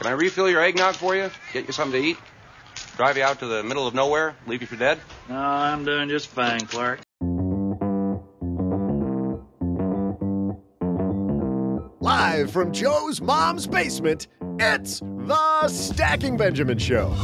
Can I refill your eggnog for you? Get you something to eat? Drive you out to the middle of nowhere? Leave you for dead? No, I'm doing just fine, Clark. Live from Joe's mom's basement, it's the Stacking Benjamins Show.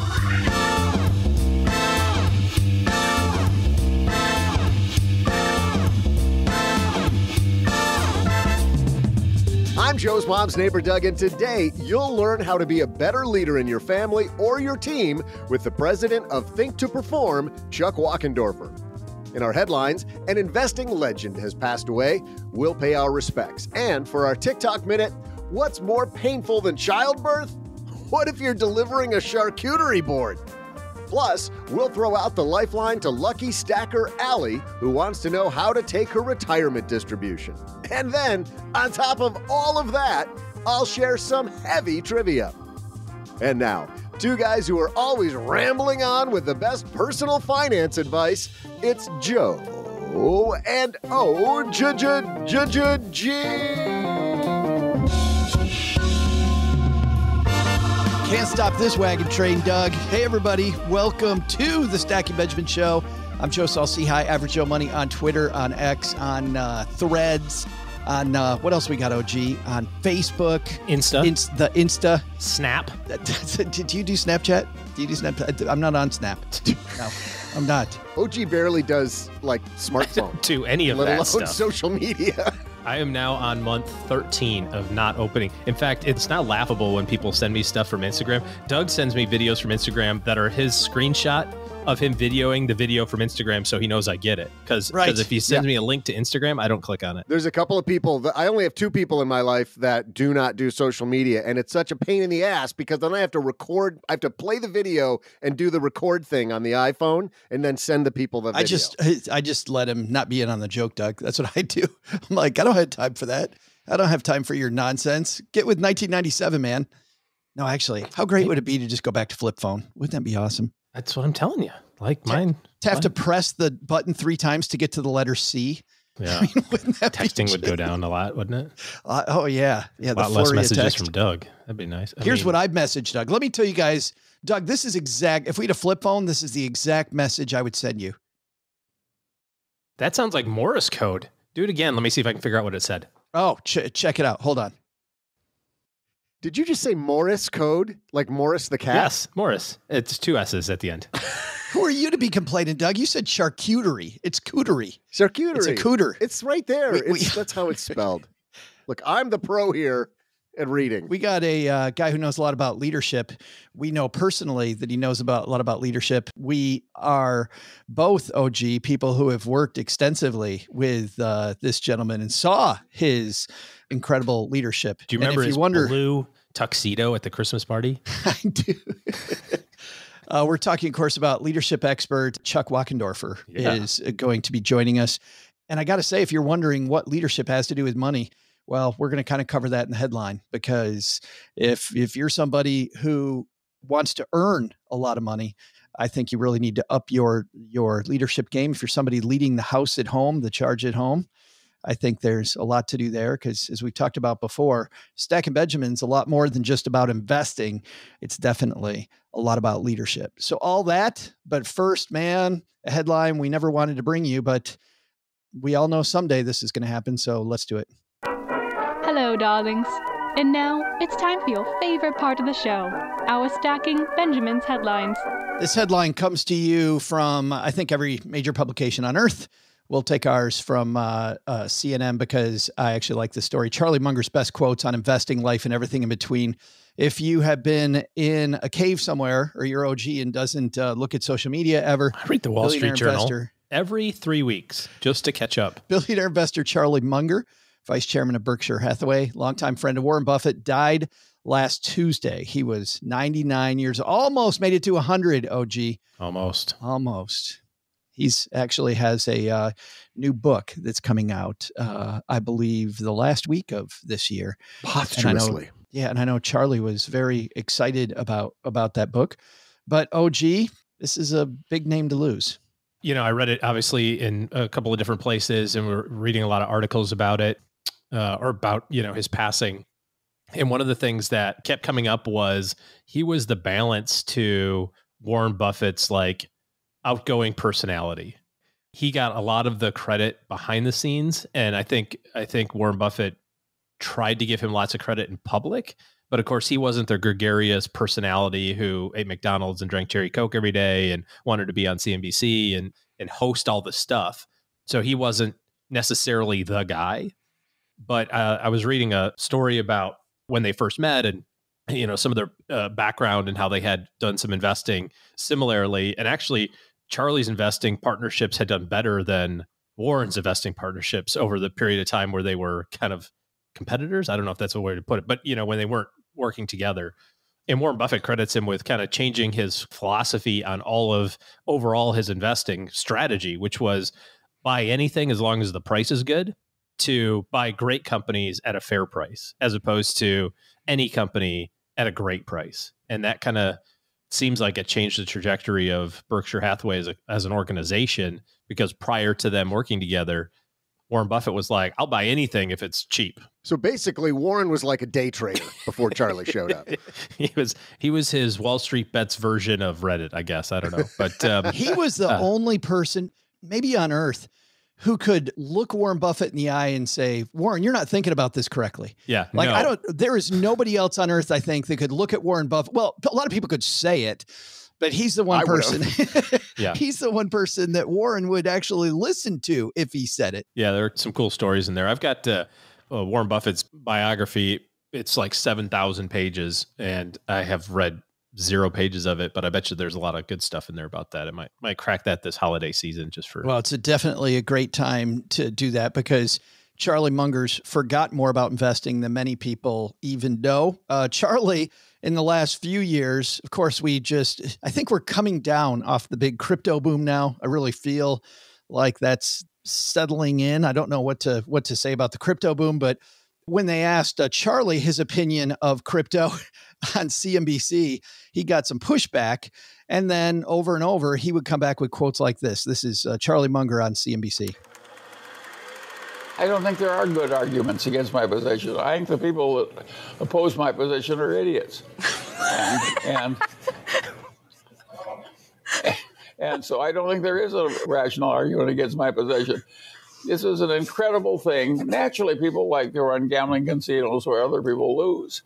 I'm Joe's mom's neighbor, Doug, and today you'll learn how to be a better leader in your family or your team with the president of Think2Perform, Chuck Wachendorfer. In our headlines, an investing legend has passed away. We'll pay our respects. And for our TikTok minute, what's more painful than childbirth? What if you're delivering a charcuterie board? Plus, we'll throw out the lifeline to lucky stacker Allie, who wants to know how to take her retirement distribution. And then, on top of all of that, I'll share some heavy trivia. And now, two guys who are always rambling on with the best personal finance advice, it's Joe and Can't stop this wagon train, Doug. Hey, everybody. Welcome to the Stacking Benjamins Show. I'm Joe Saul-Sehy, Average Joe Money on Twitter, on X, on Threads, on what else we got, OG? On Facebook. Insta. The Insta. Snap. Do you do Snapchat? Do you do Snapchat? I'm not on Snap. No, I'm not. OG barely does, like, smartphone. I don't do any of that stuff. Let alone social media. I am now on month 13 of not opening. In fact, it's not laughable when people send me stuff from Instagram. Doug sends me videos from Instagram that are his screenshot of him videoing the video from Instagram so he knows I get it. Because if he sends me a link to Instagram, I don't click on it. There's a couple of people that I only have two people in my life that do not do social media. And it's such a pain in the ass because then I have to record. I have to play the video and do the record thing on the iPhone and then send the people the video. I just let him not be in on the joke, Doug. That's what I do. I'm like, I don't have time for that. I don't have time for your nonsense. Get with 1997, man. No, actually, how great would it be to just go back to flip phone? Wouldn't that be awesome? That's what I'm telling you. Like mine. To have to press the button 3 times to get to the letter C. Yeah. I mean, texting would go down a lot, wouldn't it? Oh, yeah. Yeah. A lot less messages from Doug. That'd be nice. Here's what I've messaged Doug. Let me tell you guys, Doug, this is exact. If we had a flip phone, this is the exact message I would send you. That sounds like Morse code. Do it again. Let me see if I can figure out what it said. Oh, check it out. Hold on. Did you just say Morse code? Like Morris the cat? Yes, Morris. It's 2 S's at the end. Who are you to be complaining, Doug? You said charcuterie. It's cootery. Charcuterie. It's a cooter. It's right there. That's how it's spelled. Look, I'm the pro here at reading. We got a guy who knows a lot about leadership. We know personally that he knows a lot about leadership. We are both OG people who have worked extensively with this gentleman and saw his incredible leadership. Do you remember his blue tuxedo at the Christmas party? I do. We're talking, of course, about leadership expert Chuck Wachendorfer is going to be joining us. And I got to say, if you're wondering what leadership has to do with money, well, we're going to kind of cover that in the headline, because if you're somebody who wants to earn a lot of money, I think you really need to up your leadership game. If you're somebody leading the house at home, the charge at home, I think there's a lot to do there, because as we've talked about before, Stacking Benjamin's a lot more than just about investing. It's definitely a lot about leadership. So all that, but first, man, a headline we never wanted to bring you, but we all know someday this is going to happen. So let's do it. Hello, darlings. And now it's time for your favorite part of the show, our Stacking Benjamins headlines. This headline comes to you from, I think, every major publication on earth. We'll take ours from CNN because I actually like this story. Charlie Munger's best quotes on investing, life, and everything in between. If you have been in a cave somewhere or you're OG and doesn't look at social media ever. I read the Wall Street Journal every 3 weeks just to catch up. Billionaire investor Charlie Munger, vice chairman of Berkshire Hathaway, longtime friend of Warren Buffett, died last Tuesday. He was 99 years, almost made it to 100, OG. Almost. Almost. He's actually has a new book that's coming out, I believe, the last week of this year. Posthumously. And I know Charlie was very excited about that book. But OG, this is a big name to lose. You know, I read it, obviously, in a couple of different places, and we're reading a lot of articles about it, or about, you know, his passing. And one of the things that kept coming up was he was the balance to Warren Buffett's like outgoing personality. He got a lot of the credit behind the scenes. And I think Warren Buffett tried to give him lots of credit in public, but of course he wasn't the gregarious personality who ate McDonald's and drank Cherry Coke every day and wanted to be on CNBC and host all this stuff. So he wasn't necessarily the guy. But I was reading a story about when they first met and, you know, some of their background and how they had done some investing similarly. And actually, Charlie's investing partnerships had done better than Warren's investing partnerships over the period of time where they were kind of competitors. I don't know if that's a way to put it, but, you know, when they weren't working together. And Warren Buffett credits him with kind of changing his philosophy on all of overall his investing strategy, which was buy anything as long as the price is good, to buy great companies at a fair price, as opposed to any company at a great price. And that kind of seems like it changed the trajectory of Berkshire Hathaway as an organization, because prior to them working together, Warren Buffett was like, I'll buy anything if it's cheap. So basically, Warren was like a day trader before Charlie showed up. He was his Wall Street Bets version of Reddit, I guess. I don't know. But he was the only person, maybe on Earth, who could look Warren Buffett in the eye and say, Warren, you're not thinking about this correctly. Yeah. Like, no. There is nobody else on Earth, I think, that could look at Warren Buffett. Well, a lot of people could say it, but he's the one person. Yeah. He's the one person that Warren would actually listen to if he said it. Yeah. There are some cool stories in there. I've got Warren Buffett's biography. It's like 7,000 pages, and I have read 0 pages of it, but I bet you there's a lot of good stuff in there about that. It might crack that this holiday season just for... Well, it's definitely a great time to do that, because Charlie Munger's forgot more about investing than many people even know. Charlie, in the last few years, of course, I think we're coming down off the big crypto boom now. I really feel like that's settling in. I don't know what to say about the crypto boom, but when they asked Charlie his opinion of crypto on CNBC, he got some pushback. And then over and over, he would come back with quotes like this. This is Charlie Munger on CNBC. I don't think there are good arguments against my position. I think the people that oppose my position are idiots. And so I don't think there is a rational argument against my position. This is an incredible thing. Naturally, people like to run gambling casinos where other people lose.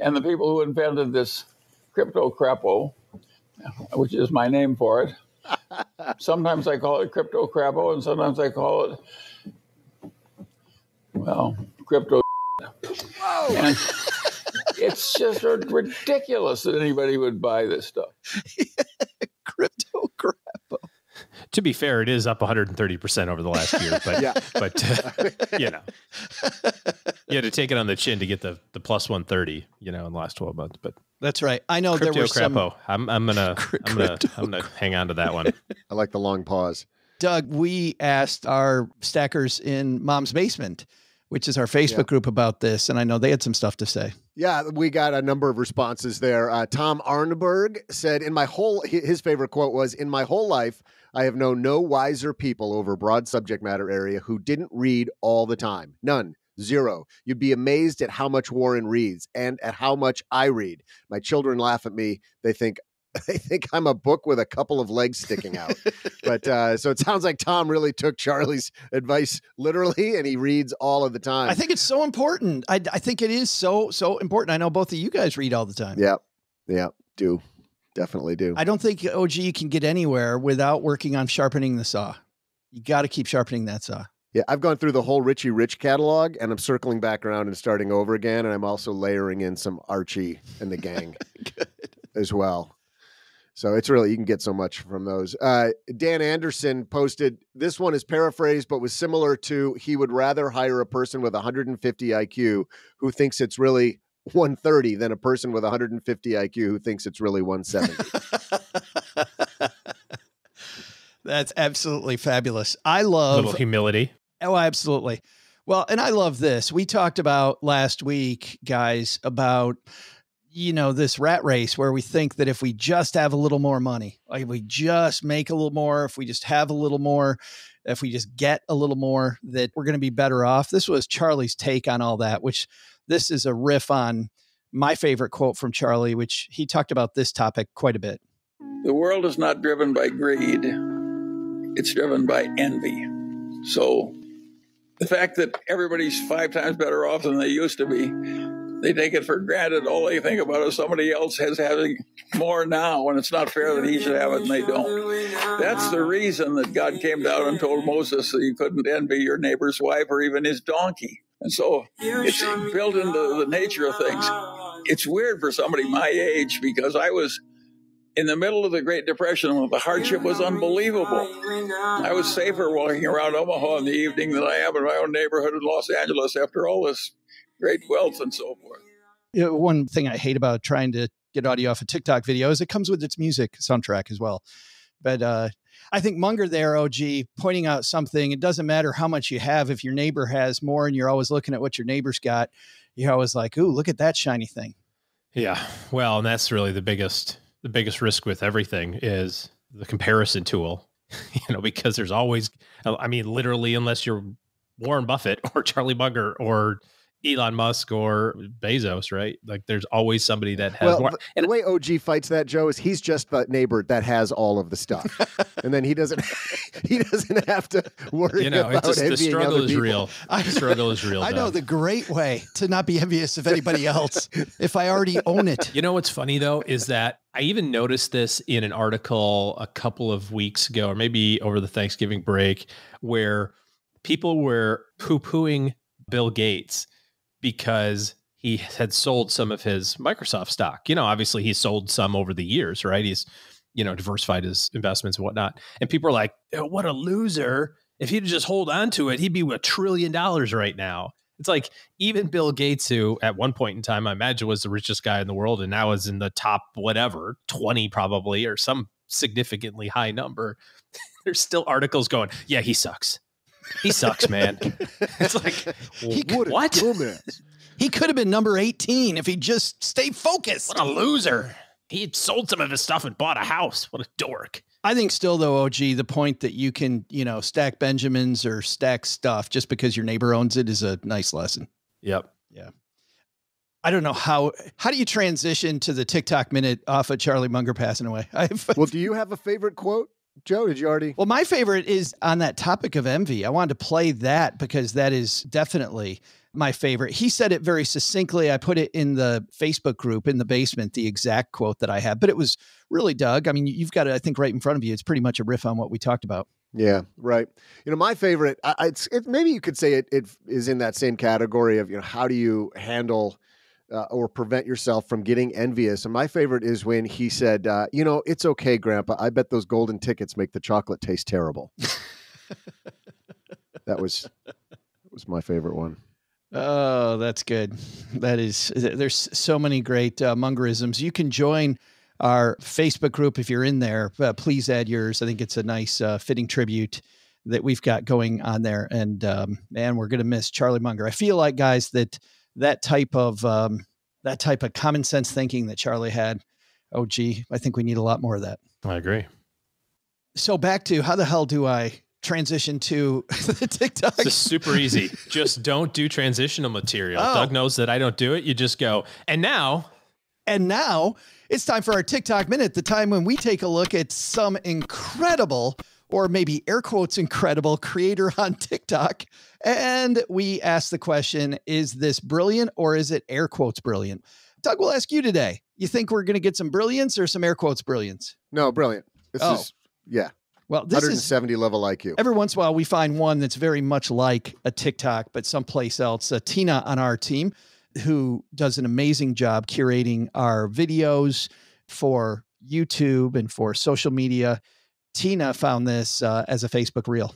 And the people who invented this crypto crepo, which is my name for it, sometimes I call it crypto crepo, and sometimes I call it, well, crypto. Whoa. And it's just ridiculous that anybody would buy this stuff. Crypto crepo. To be fair, it is up 130% over the last year, but, yeah. But you know, you had to take it on the chin to get the plus 130, you know, in the last 12 months. But that's right. I know there was crapo. I'm gonna hang on to that one. I like the long pause. Doug, we asked our stackers in Mom's Basement, which is our Facebook group, about this, and I know they had some stuff to say. Yeah, we got a number of responses there. Tom Arnberg said, his favorite quote was, "In my whole life, I have known no wiser people over broad subject matter area who didn't read all the time. None. Zero. You'd be amazed at how much Warren reads and at how much I read. My children laugh at me. They think I'm a book with a couple of legs sticking out." But so it sounds like Tom really took Charlie's advice literally, and he reads all of the time. I think it's so important. I think it is so important. I know both of you guys read all the time. Yeah. Yeah. Do. Definitely do. I don't think OG can get anywhere without working on sharpening the saw. You got to keep sharpening that saw. Yeah, I've gone through the whole Richie Rich catalog, and I'm circling back around and starting over again. And I'm also layering in some Archie and the gang as well. So it's really, you can get so much from those. Dan Anderson posted, this one is paraphrased, but was similar to, he would rather hire a person with 150 IQ who thinks it's really 130 than a person with 150 IQ who thinks it's really 170. That's absolutely fabulous. I love... A little humility. Oh, absolutely. Well, and I love this. We talked about last week, guys, about... you know, this rat race where we think that if we just have a little more money, like if we just make a little more, if we just have a little more, if we just get a little more, that we're going to be better off. This was Charlie's take on all that, which This is a riff on my favorite quote from Charlie, which he talked about this topic quite a bit. The world is not driven by greed. It's driven by envy. So the fact that everybody's 5 times better off than they used to be, they take it for granted. All they think about is somebody else has having more now, and it's not fair that he should have it and they don't. That's the reason that God came down and told Moses that you couldn't envy your neighbor's wife or even his donkey. And so it's built into the nature of things. It's weird for somebody my age, because I was in the middle of the Great Depression when the hardship was unbelievable. I was safer walking around Omaha in the evening than I am in my own neighborhood in Los Angeles after all this great wealth and so forth. You know, one thing I hate about trying to get audio off a TikTok video is it comes with its music soundtrack as well. But I think Munger there, OG, pointing out something. It doesn't matter how much you have. If your neighbor has more and you're always looking at what your neighbor's got, you're always like, ooh, look at that shiny thing. Yeah. Well, and that's really the biggest risk with everything is the comparison tool, you know, because there's always, I mean, literally, unless you're Warren Buffett or Charlie Munger or Elon Musk or Bezos, right? Like there's always somebody that has more. And the way OG fights that, Joe, is he's just the neighbor that has all of the stuff. And then he doesn't have to worry about envying other people. The struggle is real. The struggle is real. I know the great way to not be envious of anybody else if I already own it. You know what's funny though is that I even noticed this in an article a couple of weeks ago, or maybe over the Thanksgiving break, where people were poo-pooing Bill Gates because he had sold some of his Microsoft stock. You know, obviously he sold some over the years, right? He's, you know, diversified his investments and whatnot. And people are like, oh, what a loser. If he'd just hold on to it, he'd be $1 trillion right now. It's like even Bill Gates, who at one point in time, I imagine was the richest guy in the world and now is in the top, whatever, 20 probably, or some significantly high number. There's still articles going, yeah, he sucks. He sucks, man. It's like, what? He could have been number 18 if he just stayed focused. What a loser. He had sold some of his stuff and bought a house. What a dork. I think still, though, OG, the point that you can, you know, stack Benjamins or stack stuff just because your neighbor owns it is a nice lesson. Yep. Yeah. I don't know how do you transition to the TikTok minute off of Charlie Munger passing away? Well, do you have a favorite quote? Joe, did you already? Well, my favorite is on that topic of envy. I wanted to play that because that is definitely my favorite. He said it very succinctly. I put it in the Facebook group in the basement, the exact quote that I have, but it was really Doug. I mean, you've got it, I think, right in front of you. It's pretty much a riff on what we talked about. Yeah, right. You know, my favorite, maybe you could say it is in that same category of, you know, how do you handle or prevent yourself from getting envious. And my favorite is when he said, you know, it's okay, Grandpa. I bet those golden tickets make the chocolate taste terrible. That was my favorite one. Oh, that's good. That is, there's so many great Mungerisms. You can join our Facebook group if you're in there. Please add yours. I think it's a nice fitting tribute that we've got going on there. And man, we're going to miss Charlie Munger. I feel like, guys, that type of common sense thinking that Charlie had. Oh, gee, I think we need a lot more of that. I agree. So back to how the hell do I transition to the TikTok? It's super easy. Just don't do transitional material. Oh. Doug knows that I don't do it. You just go. And now it's time for our TikTok minute, the time when we take a look at some incredible, or maybe air quotes incredible, creator on TikTok. And we ask the question, is this brilliant or is it air quotes brilliant? Doug, we'll ask you today. You think we're going to get some brilliance or some air quotes brilliance? No, brilliant. This is, yeah. Well, this 170 is level IQ. Every once in a while, we find one that's very much like a TikTok, but someplace else. Tina on our team, who does an amazing job curating our videos for YouTube and for social media. Tina found this as a Facebook reel.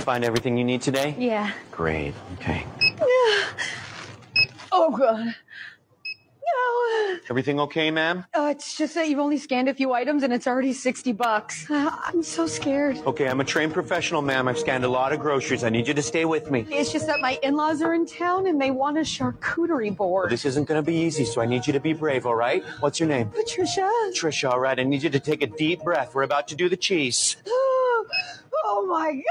Find everything you need today? Yeah. Great. Okay. Yeah. Oh, God. No. Everything okay, ma'am? It's just that you've only scanned a few items and it's already $60. I'm so scared. Okay, I'm a trained professional, ma'am. I've scanned a lot of groceries. I need you to stay with me. It's just that my in-laws are in town and they want a charcuterie board. Well, this isn't going to be easy, so I need you to be brave, all right? What's your name? Patricia. Trisha, all right. I need you to take a deep breath. We're about to do the cheese. Oh, my God.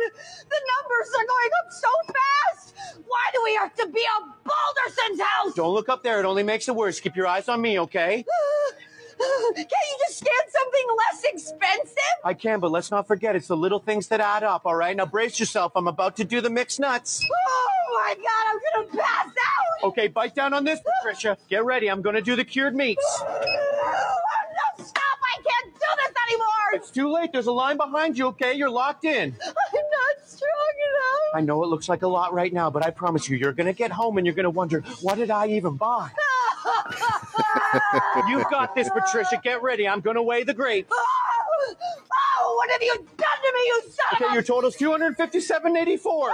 The numbers are going up so fast. why do we have to be at Balderson's house? Don't look up there. It only makes it worse. Keep your eyes on me, okay? Can't you just scan something less expensive? I can, but let's not forget, it's the little things that add up, all right? Now brace yourself. I'm about to do the mixed nuts. Oh, my God, I'm going to pass out. Okay, bite down on this, Patricia. Get ready. I'm going to do the cured meats. No, stop. I can't do this anymore. It's too late. There's a line behind you, okay? You're locked in. I'm not strong enough. I know it looks like a lot right now, but I promise you, you're going to get home and you're going to wonder, what did I even buy? You've got this, Patricia. Get ready. I'm going to weigh the grapes. Oh, oh, what have you done to me, you son of a... Okay, your total's $257.84. Oh,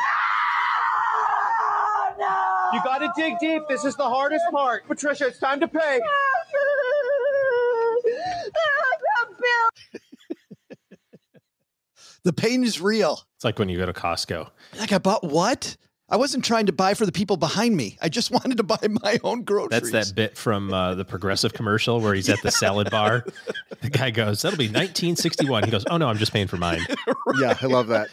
no. You got to dig deep. This is the hardest part. Patricia, it's time to pay. The pain is real. It's like when you go to Costco. Like, I bought what? I wasn't trying to buy for the people behind me. I just wanted to buy my own groceries. That's that bit from the Progressive commercial where he's at the salad bar. The guy goes, that'll be 1961. He goes, oh, no, I'm just paying for mine. Right. Yeah, I love that.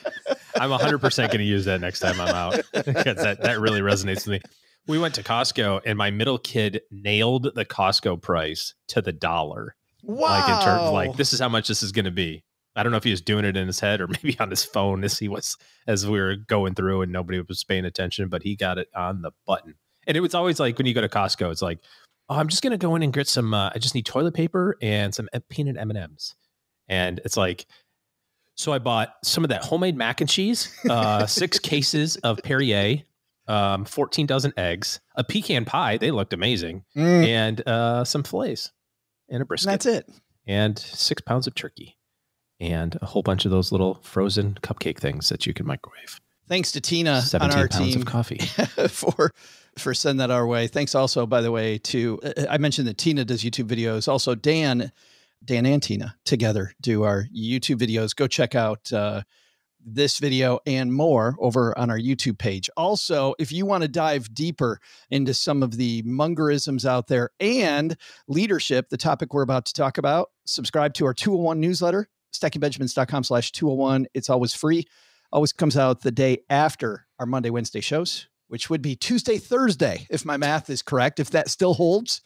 I'm 100% going to use that next time I'm out. That really resonates with me. We went to Costco, and my middle kid nailed the Costco price to the dollar. Wow. Like, in terms of, like, this is how much this is going to be. I don't know if he was doing it in his head or maybe on his phone as he was, as we were going through and nobody was paying attention, but he got it on the button. And it was always like, when you go to Costco, it's like, oh, I'm just going to go in and get some, I just need toilet paper and some peanut M&Ms. And it's like, so I bought some of that homemade mac and cheese, 6 cases of Perrier, 14 dozen eggs, a pecan pie. They looked amazing. Mm. And some fillets and a brisket. That's it. And 6 pounds of turkey. And a whole bunch of those little frozen cupcake things that you can microwave. Thanks to Tina on our team of coffee for sending that our way. Thanks also, by the way, to I mentioned that Tina does YouTube videos. Also, Dan and Tina together do our YouTube videos. Go check out this video and more over on our YouTube page. Also, if you want to dive deeper into some of the Mungerisms out there and leadership, the topic we're about to talk about, subscribe to our 201 newsletter. StackingBenjamins.com/201. It's always free. Always comes out the day after our Monday, Wednesday shows, which would be Tuesday, Thursday, if my math is correct, if that still holds,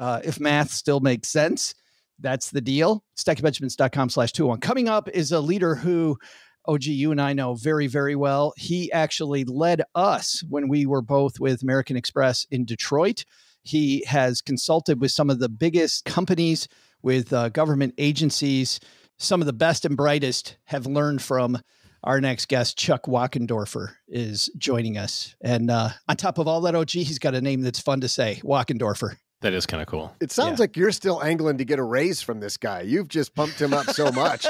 if math still makes sense. That's the deal. StackingBenjamins.com/201. Coming up is a leader who, OG, you and I know very, very well. He actually led us when we were both with American Express in Detroit. He has consulted with some of the biggest companies, with government agencies. Some of the best and brightest have learned from our next guest. Chuck Wachendorfer is joining us. And on top of all that, OG, he's got a name that's fun to say, Wachendorfer. That is kind of cool. It sounds like you're still angling to get a raise from this guy. You've just pumped him up so much.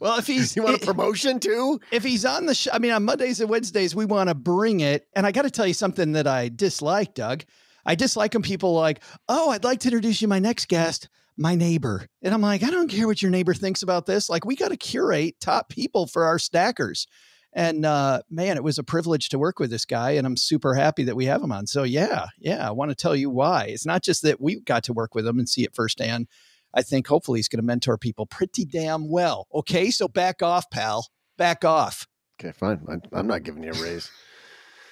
Well, if he's... You want a promotion too? If he's on the show, I mean, on Mondays and Wednesdays, we want to bring it. And I got to tell you something that I dislike, Doug. I dislike when people are like, oh, I'd like to introduce you my next guest, my neighbor. And I'm like, I don't care what your neighbor thinks about this. Like, we got to curate top people for our stackers. And man, it was a privilege to work with this guy, and I'm super happy that we have him on. So yeah, I want to tell you why. It's not just that we got to work with him and see it firsthand. I think hopefully he's going to mentor people pretty damn well. Okay, so back off, pal. Back off. Okay, fine. I'm not giving you a raise.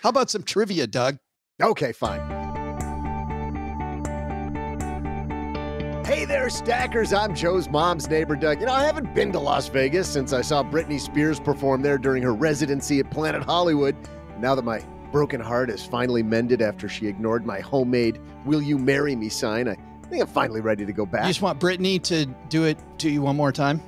How about some trivia, Doug? Okay, fine. Hey there, stackers. I'm Joe's mom's neighbor, Doug. You know, I haven't been to Las Vegas since I saw Britney Spears perform there during her residency at Planet Hollywood. Now that my broken heart is finally mended after she ignored my homemade "Will you marry me" sign, I think I'm finally ready to go back. You just want Britney to do it to you one more time?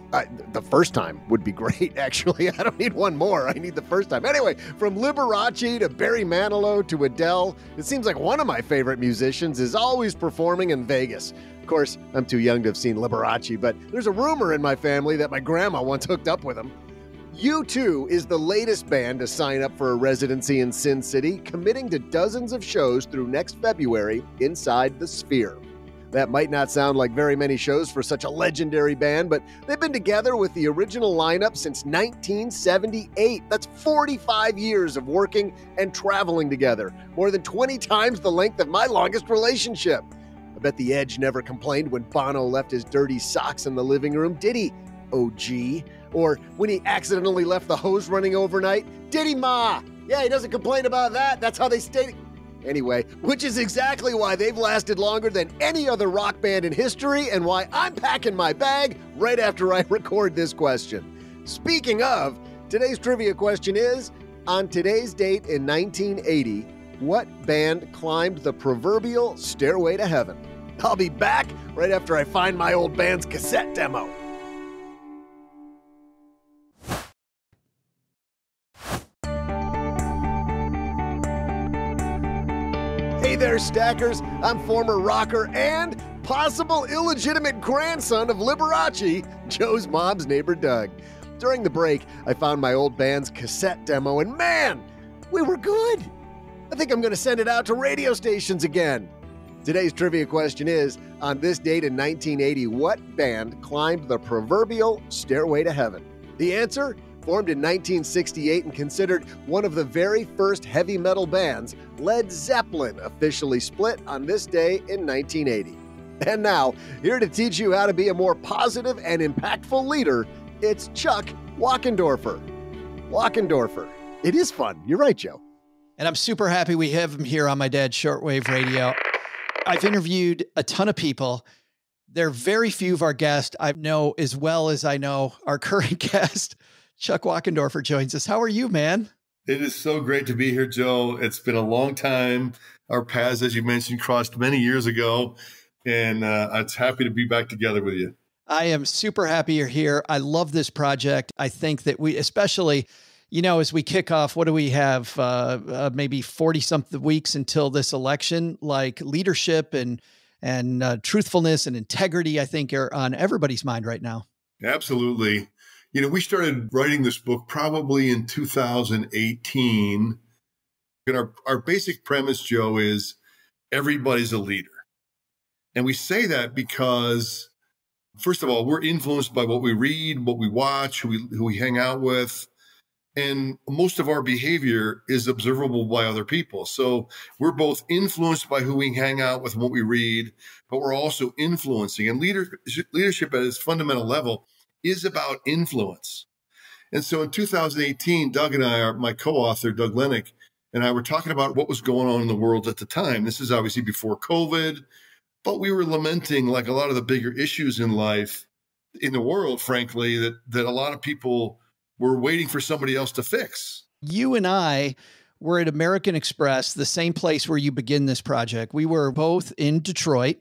The first time would be great, actually. I don't need one more. I need the first time. Anyway, from Liberace to Barry Manilow to Adele, it seems like one of my favorite musicians is always performing in Vegas. Of course, I'm too young to have seen Liberace, but there's a rumor in my family that my grandma once hooked up with him. U2 is the latest band to sign up for a residency in Sin City, committing to dozens of shows through next February inside the Sphere. That might not sound like very many shows for such a legendary band, but they've been together with the original lineup since 1978. That's 45 years of working and traveling together, more than 20 times the length of my longest relationship. I bet The Edge never complained when Bono left his dirty socks in the living room, did he, OG? Or when he accidentally left the hose running overnight, did he, Ma? Yeah, he doesn't complain about that. That's how they stay. Anyway, which is exactly why they've lasted longer than any other rock band in history and why I'm packing my bag right after I record this question. Speaking of, today's trivia question is, on today's date in 1980, what band climbed the proverbial stairway to heaven? I'll be back right after I find my old band's cassette demo. Hey there, Stackers. I'm former rocker and possible illegitimate grandson of Liberace, Joe's mom's neighbor Doug. During the break, I found my old band's cassette demo, and man, we were good. I think I'm going to send it out to radio stations again. Today's trivia question is, on this date in 1980, what band climbed the proverbial stairway to heaven? The answer? Formed in 1968 and considered one of the very first heavy metal bands, Led Zeppelin officially split on this day in 1980. And now, here to teach you how to be a more positive and impactful leader, it's Chuck Wachendorfer. Wachendorfer. It is fun. You're right, Joe. And I'm super happy we have him here on my dad's shortwave radio. I've interviewed a ton of people. There are very few of our guests I know as well as I know our current guest, Chuck Wachendorfer, joins us. How are you, man? It is so great to be here, Joe. It's been a long time. Our paths, as you mentioned, crossed many years ago, and it's happy to be back together with you. I am super happy you're here. I love this project. I think that we, especially, you know, as we kick off, what do we have? Maybe 40-something weeks until this election. Like, leadership and truthfulness and integrity, I think, are on everybody's mind right now. Absolutely. You know, we started writing this book probably in 2018. And our basic premise, Joe, is everybody's a leader. And we say that because, first of all, we're influenced by what we read, what we watch, who we hang out with. And most of our behavior is observable by other people. So we're both influenced by who we hang out with and what we read, but we're also influencing. And leadership at its fundamental level is about influence. And so in 2018, Doug and I, my co-author, Doug Lennick, and I were talking about what was going on in the world at the time. This is obviously before COVID, but we were lamenting, like, a lot of the bigger issues in life, in the world, frankly, that a lot of people were waiting for somebody else to fix. You and I were at American Express, the same place where you begin this project. We were both in Detroit.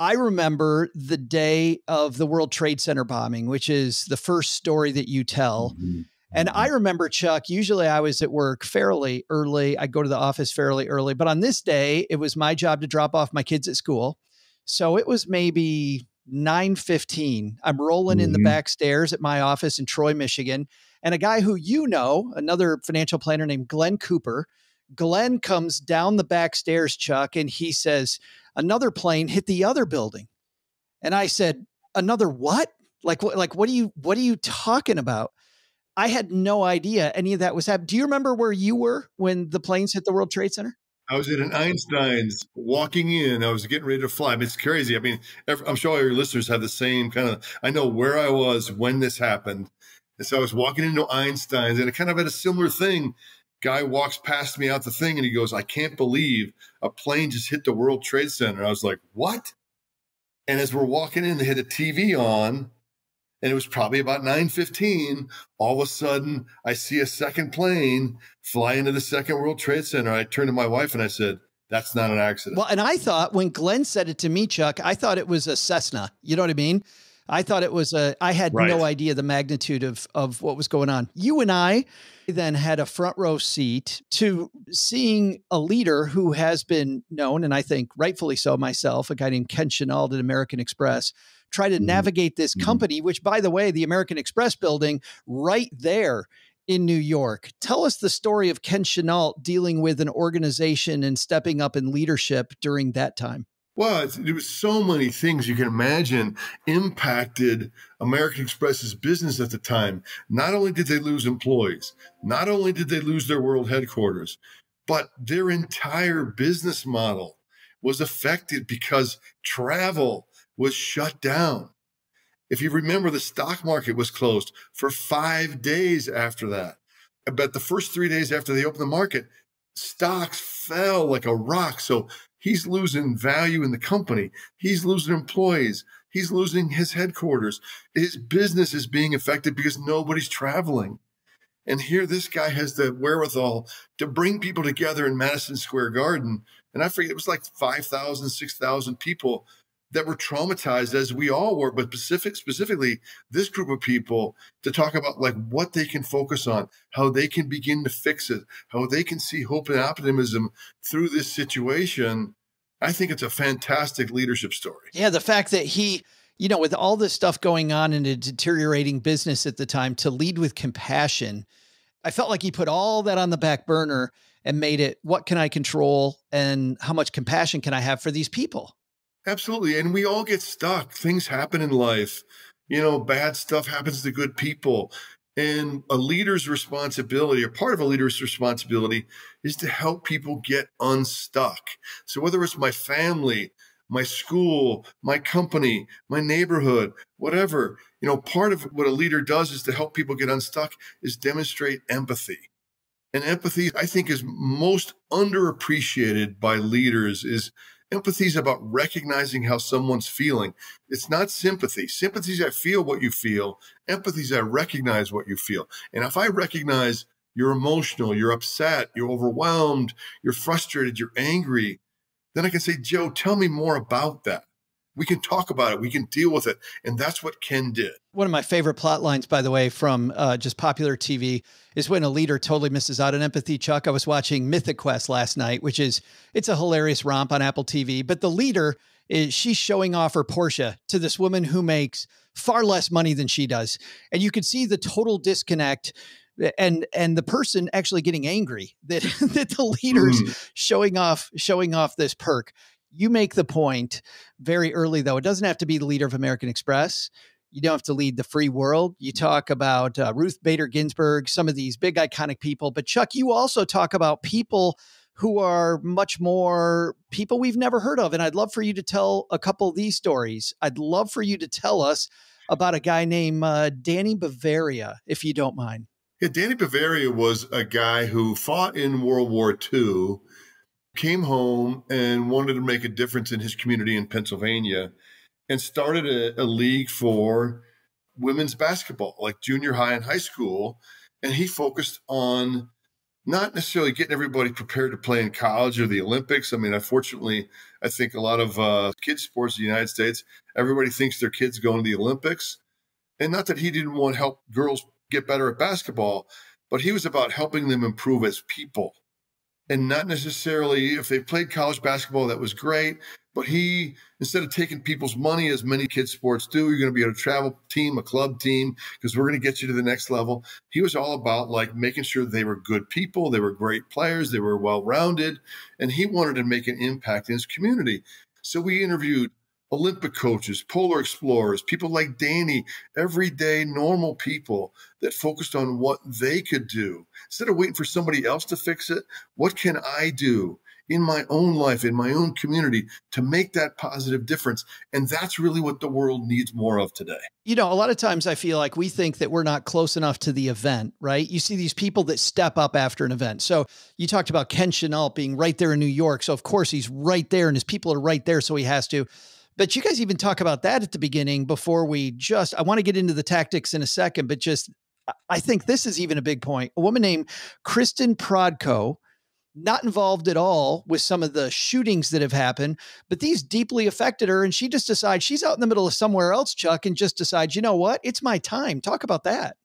I remember the day of the World Trade Center bombing, which is the first story that you tell. Mm-hmm. And I remember, Chuck, usually I was at work fairly early. I go to the office fairly early. But on this day, it was my job to drop off my kids at school. So it was maybe 9:15. I'm rolling in the back stairs at my office in Troy, Michigan. And a guy who you know, another financial planner named Glenn Cooper, Glenn comes down the back stairs, Chuck, and he says, another plane hit the other building. And I said, another what? Like, what are you talking about? I had no idea any of that was happening. Do you remember where you were when the planes hit the World Trade Center? I was at an Einstein's walking in. I was getting ready to fly. I mean, it's crazy. I mean, I'm sure all your listeners have the same kind of, I know where I was when this happened. And so I was walking into Einstein's, and I kind of had a similar thing. Guy walks past me out the thing and he goes, I can't believe a plane just hit the World Trade Center. And I was like, what? And as we're walking in, they had a TV on, and it was probably about 9:15. All of a sudden, I see a second plane fly into the second World Trade Center. I turned to my wife and I said, that's not an accident. Well, and I thought when Glenn said it to me, Chuck, I thought it was a Cessna. You know what I mean? I thought it was a, I had no idea the magnitude of what was going on. You and I then had a front row seat to seeing a leader who has been known, and I think rightfully so myself, a guy named Ken Chenault at American Express, try to navigate this company, which, by the way, the American Express building right there in New York. Tell us the story of Ken Chenault dealing with an organization and stepping up in leadership during that time. Well, there was so many things you can imagine impacted American Express's business at the time. Not only did they lose employees, not only did they lose their world headquarters, but their entire business model was affected because travel was shut down. If you remember, the stock market was closed for 5 days after that. About the first 3 days after they opened the market, stocks fell like a rock. So he's losing value in the company. He's losing employees. He's losing his headquarters. His business is being affected because nobody's traveling. And here this guy has the wherewithal to bring people together in Madison Square Garden. And I forget, it was like 5,000, 6,000 people that were traumatized, as we all were, but specifically this group of people, to talk about like what they can focus on, how they can begin to fix it, how they can see hope and optimism through this situation. I think it's a fantastic leadership story. Yeah, the fact that he, you know, with all this stuff going on in a deteriorating business at the time, to lead with compassion, I felt like he put all that on the back burner and made it, what can I control and how much compassion can I have for these people? Absolutely. And we all get stuck. Things happen in life. You know, bad stuff happens to good people. And a leader's responsibility, or part of a leader's responsibility, is to help people get unstuck. So whether it's my family, my school, my company, my neighborhood, whatever, you know, part of what a leader does is to help people get unstuck is demonstrate empathy. And empathy, I think, is most underappreciated by leaders. Is empathy is about recognizing how someone's feeling. It's not sympathy. Sympathy is I feel what you feel. Empathy is I recognize what you feel. And if I recognize you're emotional, you're upset, you're overwhelmed, you're frustrated, you're angry, then I can say, Joe, tell me more about that. We can talk about it. We can deal with it. And that's what Ken did. One of my favorite plot lines, by the way, from just popular TV is when a leader totally misses out on empathy. Chuck, I was watching Mythic Quest last night, which is, it's a hilarious romp on Apple TV. But the leader is, she's showing off her Porsche to this woman who makes far less money than she does. And you could see the total disconnect and the person actually getting angry that, that the leader's showing off this perk. You make the point very early, though. It doesn't have to be the leader of American Express. You don't have to lead the free world. You talk about Ruth Bader Ginsburg, some of these big iconic people. But Chuck, you also talk about people who are much more people we've never heard of. And I'd love for you to tell a couple of these stories. I'd love for you to tell us about a guy named Danny Bavaria, if you don't mind. Yeah, Danny Bavaria was a guy who fought in World War II, came home and wanted to make a difference in his community in Pennsylvania, and started a league for women's basketball, like junior high and high school. And he focused on not necessarily getting everybody prepared to play in college or the Olympics. I mean, unfortunately, I think a lot of kids' sports in the United States, everybody thinks their kids going to the Olympics. And not that he didn't want to help girls get better at basketball, but he was about helping them improve as people. And not necessarily if they played college basketball, that was great. But he, instead of taking people's money, as many kids' sports do, you're going to be on a travel team, a club team, because we're going to get you to the next level. He was all about like making sure they were good people, they were great players, they were well-rounded, and he wanted to make an impact in his community. So we interviewed Olympic coaches, polar explorers, people like Danny, everyday normal people that focused on what they could do. Instead of waiting for somebody else to fix it, what can I do in my own life, in my own community, to make that positive difference? And that's really what the world needs more of today. You know, a lot of times I feel like we think that we're not close enough to the event, right? You see these people that step up after an event. So you talked about Ken Chenault being right there in New York. So of course he's right there and his people are right there. So he has to. But you guys even talk about that at the beginning before we just, I want to get into the tactics in a second, but just, I think this is even a big point. A woman named Kristen Prodko, not involved at all with some of the shootings that have happened, but these deeply affected her. And she just decides she's out in the middle of somewhere else, Chuck, and just decides, you know what, it's my time. Talk about that.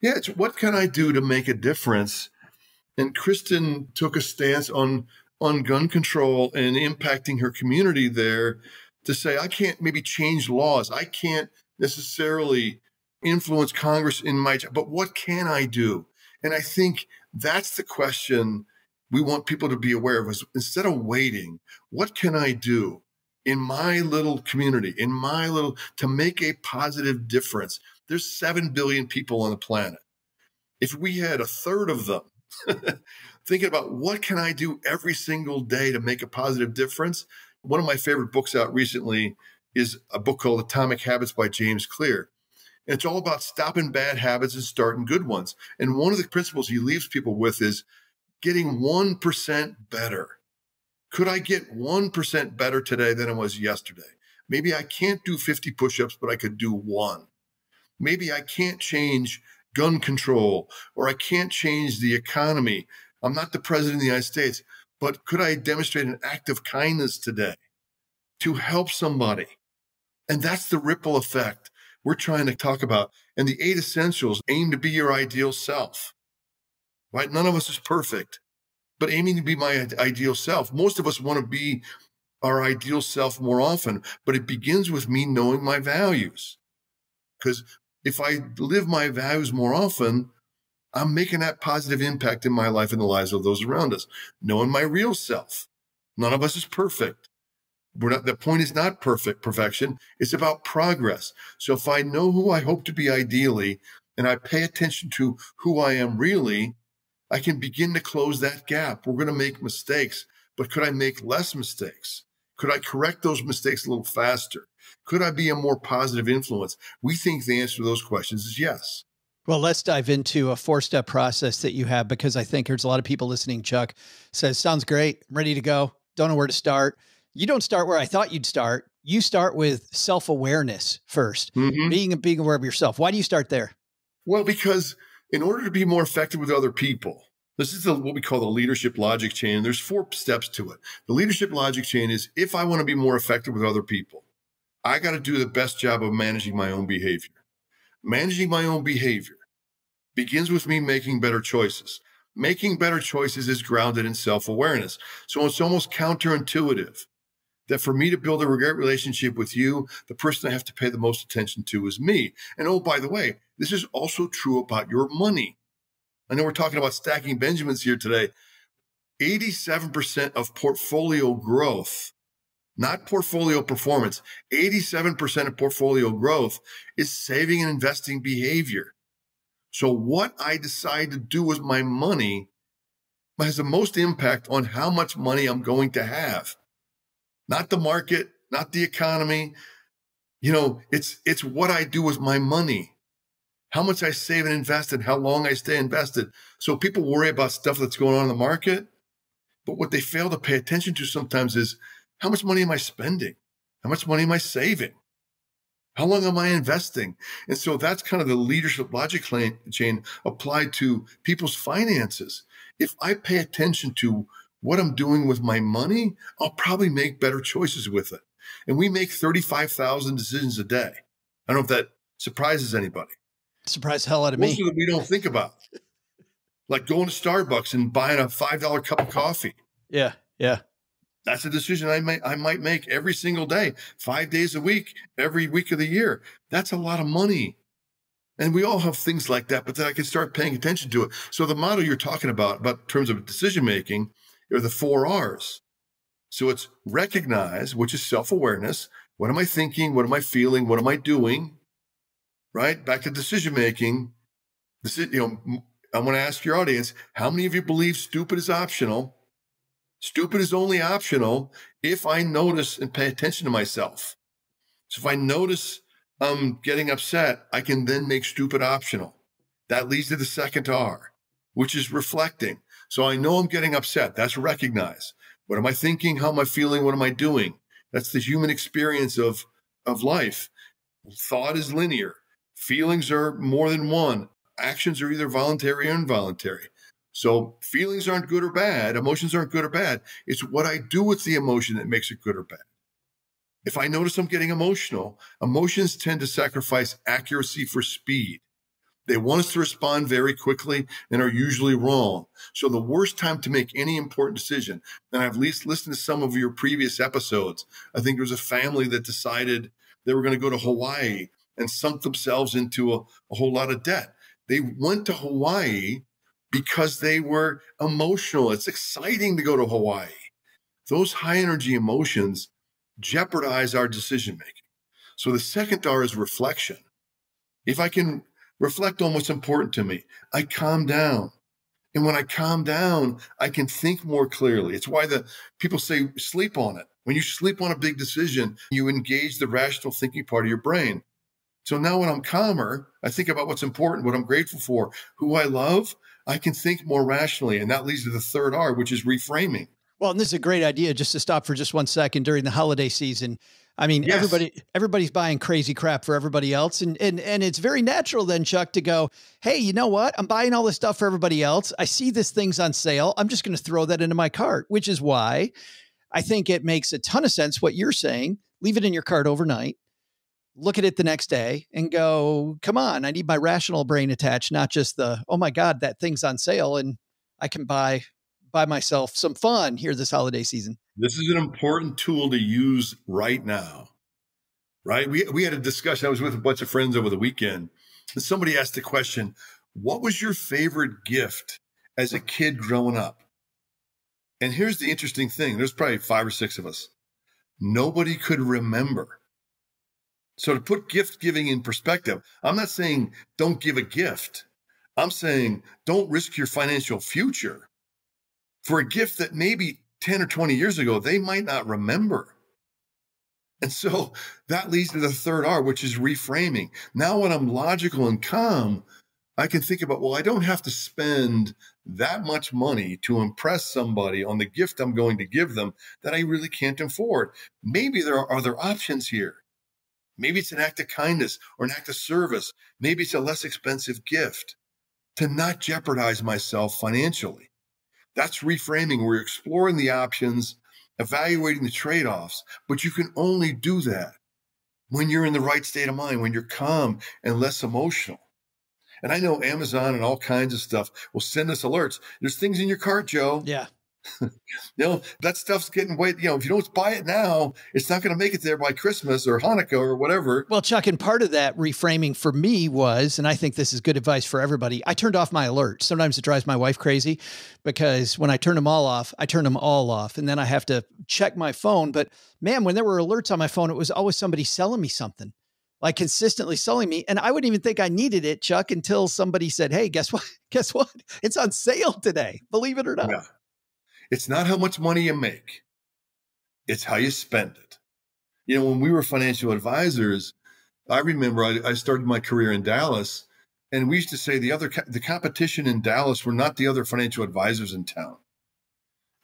Yeah, it's what can I do to make a difference? And Kristen took a stance on gun control and impacting her community there, to say, I can't maybe change laws. I can't necessarily influence Congress in my job, but what can I do? And I think that's the question we want people to be aware of is, instead of waiting, what can I do in my little community, in my little, to make a positive difference? There's 7 billion people on the planet. If we had a third of them thinking about what can I do every single day to make a positive difference. One of my favorite books out recently is a book called Atomic Habits by James Clear. It's all about stopping bad habits and starting good ones. And one of the principles he leaves people with is getting 1% better. Could I get 1% better today than I was yesterday? Maybe I can't do 50 push-ups, but I could do one. Maybe I can't change gun control, or I can't change the economy. I'm not the president of the United States, but could I demonstrate an act of kindness today to help somebody? And that's the ripple effect we're trying to talk about. And the 8 essentials aim to be your ideal self, right? None of us is perfect, but aiming to be my ideal self. Most of us want to be our ideal self more often, but it begins with me knowing my values. Because if I live my values more often, I'm making that positive impact in my life and the lives of those around us. Knowing my real self. None of us is perfect. We're not, the point is not perfection. It's about progress. So if I know who I hope to be ideally and I pay attention to who I am really, I can begin to close that gap. We're going to make mistakes, but could I make less mistakes? Could I correct those mistakes a little faster? Could I be a more positive influence? We think the answer to those questions is yes. Well, let's dive into a 4-step process that you have, because I think there's a lot of people listening. Chuck says, sounds great. I'm ready to go. Don't know where to start. You don't start where I thought you'd start. You start with self-awareness first, being aware of yourself. Why do you start there? Well, because in order to be more effective with other people, this is what we call the leadership logic chain. There's 4 steps to it. The leadership logic chain is, if I want to be more effective with other people, I got to do the best job of managing my own behavior. Managing my own behavior begins with me making better choices. Making better choices is grounded in self-awareness. So it's almost counterintuitive that for me to build a great relationship with you, the person I have to pay the most attention to is me. And oh, by the way, this is also true about your money. I know we're talking about stacking Benjamins here today. 87% of portfolio growth, not portfolio performance, 87% of portfolio growth is saving and investing behavior. So what I decide to do with my money has the most impact on how much money I'm going to have. Not the market, not the economy. You know, it's what I do with my money, how much I save and invest, and how long I stay invested. So people worry about stuff that's going on in the market, but what they fail to pay attention to sometimes is, how much money am I spending? How much money am I saving? How long am I investing? And so that's kind of the leadership logic chain applied to people's finances. If I pay attention to what I'm doing with my money, I'll probably make better choices with it. And we make 35,000 decisions a day. I don't know if that surprises anybody. Surprised the hell out of me. Most of them we don't think about. Like going to Starbucks and buying a $5 cup of coffee. Yeah, yeah. That's a decision I might make every single day, 5 days a week, every week of the year. That's a lot of money. And we all have things like that, but then I can start paying attention to it. So the model you're talking about in terms of decision-making, are the 4 R's. So it's recognize, which is self-awareness. What am I thinking? What am I feeling? What am I doing? Right? Back to decision-making. This is, you know, I want to ask your audience, how many of you believe stupid is optional? Stupid is only optional if I notice and pay attention to myself. So if I notice I'm getting upset, I can then make stupid optional. That leads to the 2nd R, which is reflecting. So I know I'm getting upset. That's recognize. What am I thinking? How am I feeling? What am I doing? That's the human experience of life. Thought is linear. Feelings are more than one. Actions are either voluntary or involuntary. So feelings aren't good or bad. Emotions aren't good or bad. It's what I do with the emotion that makes it good or bad. If I notice I'm getting emotional, emotions tend to sacrifice accuracy for speed. They want us to respond very quickly and are usually wrong. So the worst time to make any important decision, and I've listened to some of your previous episodes. I think there was a family that decided they were going to go to Hawaii and sunk themselves into a whole lot of debt. They went to Hawaii because they were emotional. It's exciting to go to Hawaii. Those high energy emotions jeopardize our decision making. So the 2nd R is reflection. If I can reflect on what's important to me, I calm down. And when I calm down, I can think more clearly. It's why the people say sleep on it. When you sleep on a big decision, you engage the rational thinking part of your brain. So now when I'm calmer, I think about what's important, what I'm grateful for, who I love. I can think more rationally. And that leads to the third R, which is reframing. Well, and this is a great idea just to stop for just 1 second during the holiday season. I mean, yes. everybody's buying crazy crap for everybody else. And it's very natural then, Chuck, to go, hey, you know what? I'm buying all this stuff for everybody else. I see this thing's on sale. I'm just going to throw that into my cart, which is why I think it makes a ton of sense what you're saying. Leave it in your cart overnight, look at it the next day and go, come on, I need my rational brain attached, not just the, oh my God, that thing's on sale and I can buy myself some fun here this holiday season. This is an important tool to use right now, right? We had a discussion. I was with a bunch of friends over the weekend and somebody asked the question, what was your favorite gift as a kid growing up? And here's the interesting thing. There's probably 5 or 6 of us. Nobody could remember. So to put gift giving in perspective, I'm not saying don't give a gift. I'm saying don't risk your financial future for a gift that maybe 10 or 20 years ago, they might not remember. And so that leads to the third R, which is reframing. Now when I'm logical and calm, I can think about, well, I don't have to spend that much money to impress somebody on the gift I'm going to give them that I really can't afford. Maybe there are other options here. Maybe it's an act of kindness or an act of service. Maybe it's a less expensive gift to not jeopardize myself financially. That's reframing. We're exploring the options, evaluating the trade-offs, but you can only do that when you're in the right state of mind, when you're calm and less emotional. And I know Amazon and all kinds of stuff will send us alerts. There's things in your cart, Joe. Yeah. That stuff's getting way, if you don't buy it now, it's not going to make it there by Christmas or Hanukkah or whatever. Well, Chuck, and part of that reframing for me was, and I think this is good advice for everybody, I turned off my alerts. Sometimes it drives my wife crazy because when I turn them all off, I turn them all off and then I have to check my phone. But man, when there were alerts on my phone, it was always somebody selling me something, like consistently selling me. And I wouldn't even think I needed it, Chuck, until somebody said, hey, guess what? Guess what? It's on sale today. Believe it or not. Yeah. It's not how much money you make. It's how you spend it. You know, when we were financial advisors, I remember I started my career in Dallas and we used to say the competition in Dallas were not the other financial advisors in town.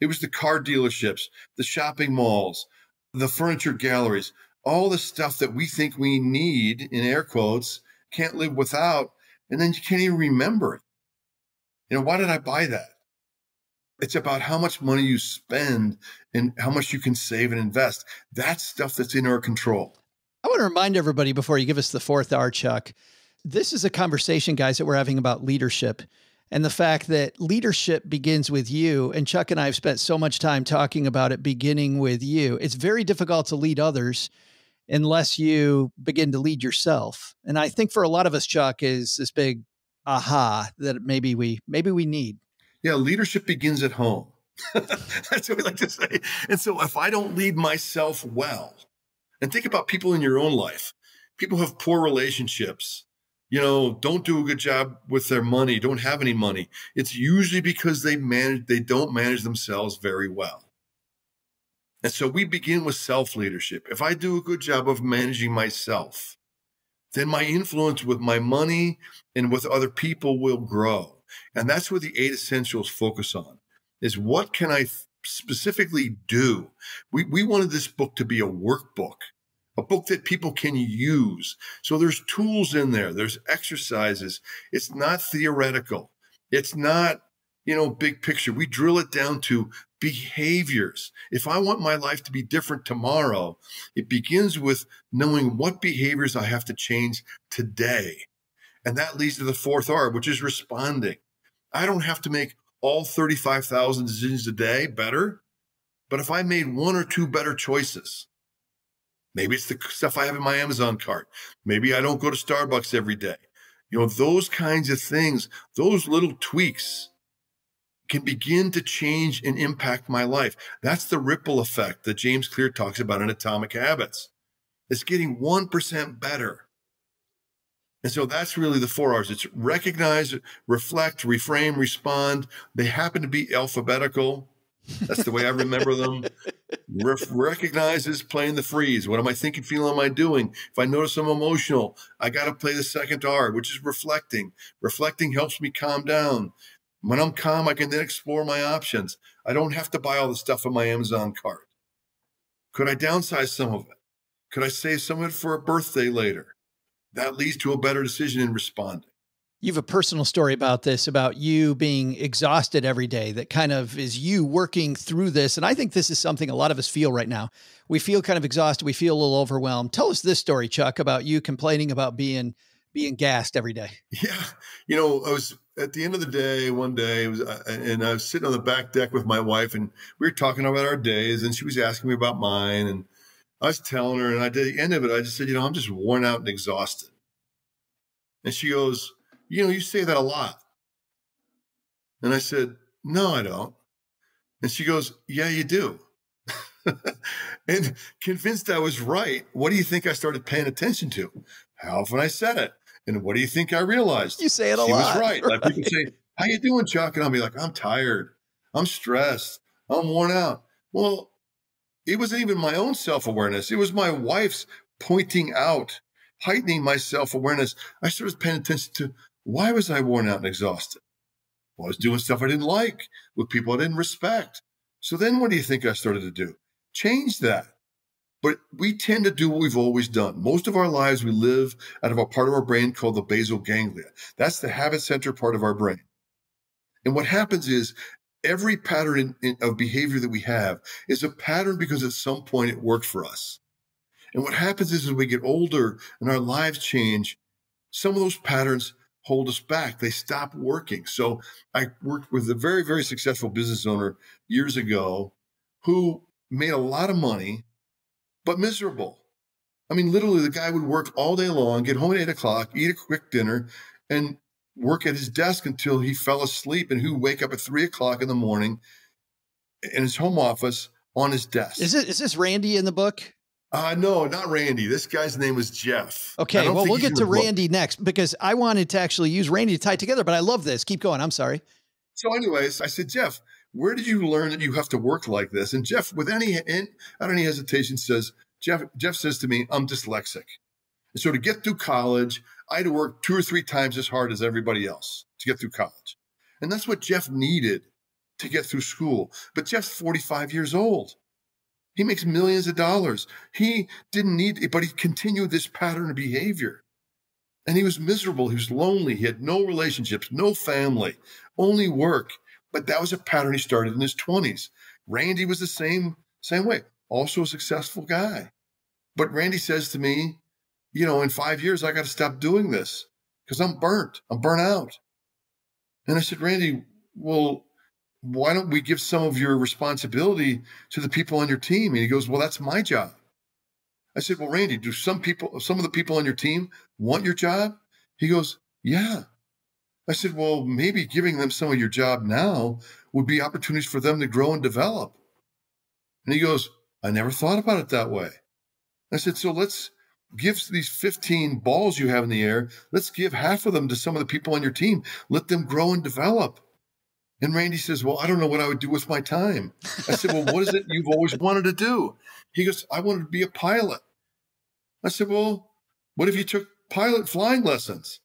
It was the car dealerships, the shopping malls, the furniture galleries, all the stuff that we think we need, in air quotes, can't live without. And then you can't even remember it. You know, why did I buy that? It's about how much money you spend and how much you can save and invest. That's stuff that's in our control. I want to remind everybody before you give us the fourth R, Chuck, this is a conversation, guys, that we're having about leadership and the fact that leadership begins with you. And Chuck and I have spent so much time talking about it beginning with you. It's very difficult to lead others unless you begin to lead yourself. And I think for a lot of us, Chuck, is this big aha that maybe we need. Yeah, leadership begins at home. That's what we like to say. And so if I don't lead myself well, and think about people in your own life, people have poor relationships, don't do a good job with their money, don't have any money. It's usually because they don't manage themselves very well. And so we begin with self-leadership. If I do a good job of managing myself, then my influence with my money and with other people will grow. And that's what the 8 essentials focus on, is what can I specifically do? We wanted this book to be a workbook, a book that people can use. So there's tools in there. There's exercises. It's not theoretical. It's not, big picture. We drill it down to behaviors. If I want my life to be different tomorrow, it begins with knowing what behaviors I have to change today. And that leads to the fourth R, which is responding. I don't have to make all 35,000 decisions a day better, but if I made 1 or 2 better choices, maybe it's the stuff I have in my Amazon cart. Maybe I don't go to Starbucks every day. Those kinds of things, those little tweaks can begin to change and impact my life. That's the ripple effect that James Clear talks about in Atomic Habits. It's getting 1% better. And so that's really the 4 R's. It's recognize, reflect, reframe, respond. They happen to be alphabetical. That's the way I remember them. Recognizes playing the freeze. What am I thinking, feeling, am I doing? If I notice I'm emotional, I got to play the second R, which is reflecting. Reflecting helps me calm down. When I'm calm, I can then explore my options. I don't have to buy all the stuff on my Amazon cart. Could I downsize some of it? Could I save some of it for a birthday later? That leads to a better decision in responding. You have a personal story about this, about you being exhausted every day, that kind of is you working through this. And I think this is something a lot of us feel right now. We feel kind of exhausted. We feel a little overwhelmed. Tell us this story, Chuck, about you complaining about being gassed every day. Yeah. You know, I was at the end of the day, one day, and I was sitting on the back deck with my wife, and we were talking about our days, and she was asking me about mine, and I was telling her, and at the end of it, I just said, you know, I'm just worn out and exhausted. And she goes, you know, you say that a lot. And I said, no, I don't. And she goes, yeah, you do. And convinced I was right, what do you think I started paying attention to? How often I said it. And what do you think I realized? You say it a lot. She was right. Like people say, how you doing, Chuck? And I'll be like, I'm tired. I'm stressed. I'm worn out. Well, it wasn't even my own self-awareness. It was my wife's pointing out, heightening my self-awareness. I started paying attention to, why was I worn out and exhausted? Well, I was doing stuff I didn't like with people I didn't respect. So then what do you think I started to do? Change that. But we tend to do what we've always done. Most of our lives, we live out of a part of our brain called the basal ganglia. That's the habit center part of our brain. And what happens is every pattern of behavior that we have is a pattern because at some point it worked for us. And what happens is as we get older and our lives change, some of those patterns hold us back. They stop working. So I worked with a very, very successful business owner years ago who made a lot of money, but miserable. I mean, literally the guy would work all day long, get home at 8 o'clock, eat a quick dinner, and work at his desk until he fell asleep, and he'd wake up at 3 o'clock in the morning in his home office on his desk. Is this Randy in the book? No, not Randy. This guy's name was Jeff. Okay, well, we'll get to Randy next because I wanted to actually use Randy to tie together, but I love this. Keep going. I'm sorry. So anyways, I said, Jeff, where did you learn that you have to work like this? And Jeff, without any hesitation, says, Jeff says to me, I'm dyslexic. And so to get through college, I had to work 2 or 3 times as hard as everybody else to get through college. And that's what Jeff needed to get through school. But Jeff's 45 years old. He makes millions of dollars. He didn't need it, but he continued this pattern of behavior. And he was miserable. He was lonely. He had no relationships, no family, only work. But that was a pattern he started in his 20s. Randy was the same way, also a successful guy. But Randy says to me, you know, in 5 years, I got to stop doing this because I'm burnt out. And I said, Randy, well, why don't we give some of your responsibility to the people on your team? And he goes, well, that's my job. I said, well, Randy, do some of the people on your team want your job? He goes, yeah. I said, well, maybe giving them some of your job now would be opportunities for them to grow and develop. And he goes, I never thought about it that way. I said, so let's give these 15 balls you have in the air. Let's give half of them to some of the people on your team. Let them grow and develop. And Randy says, well, I don't know what I would do with my time. I said, well, what is it you've always wanted to do? He goes, I wanted to be a pilot. I said, well, what if you took pilot flying lessons?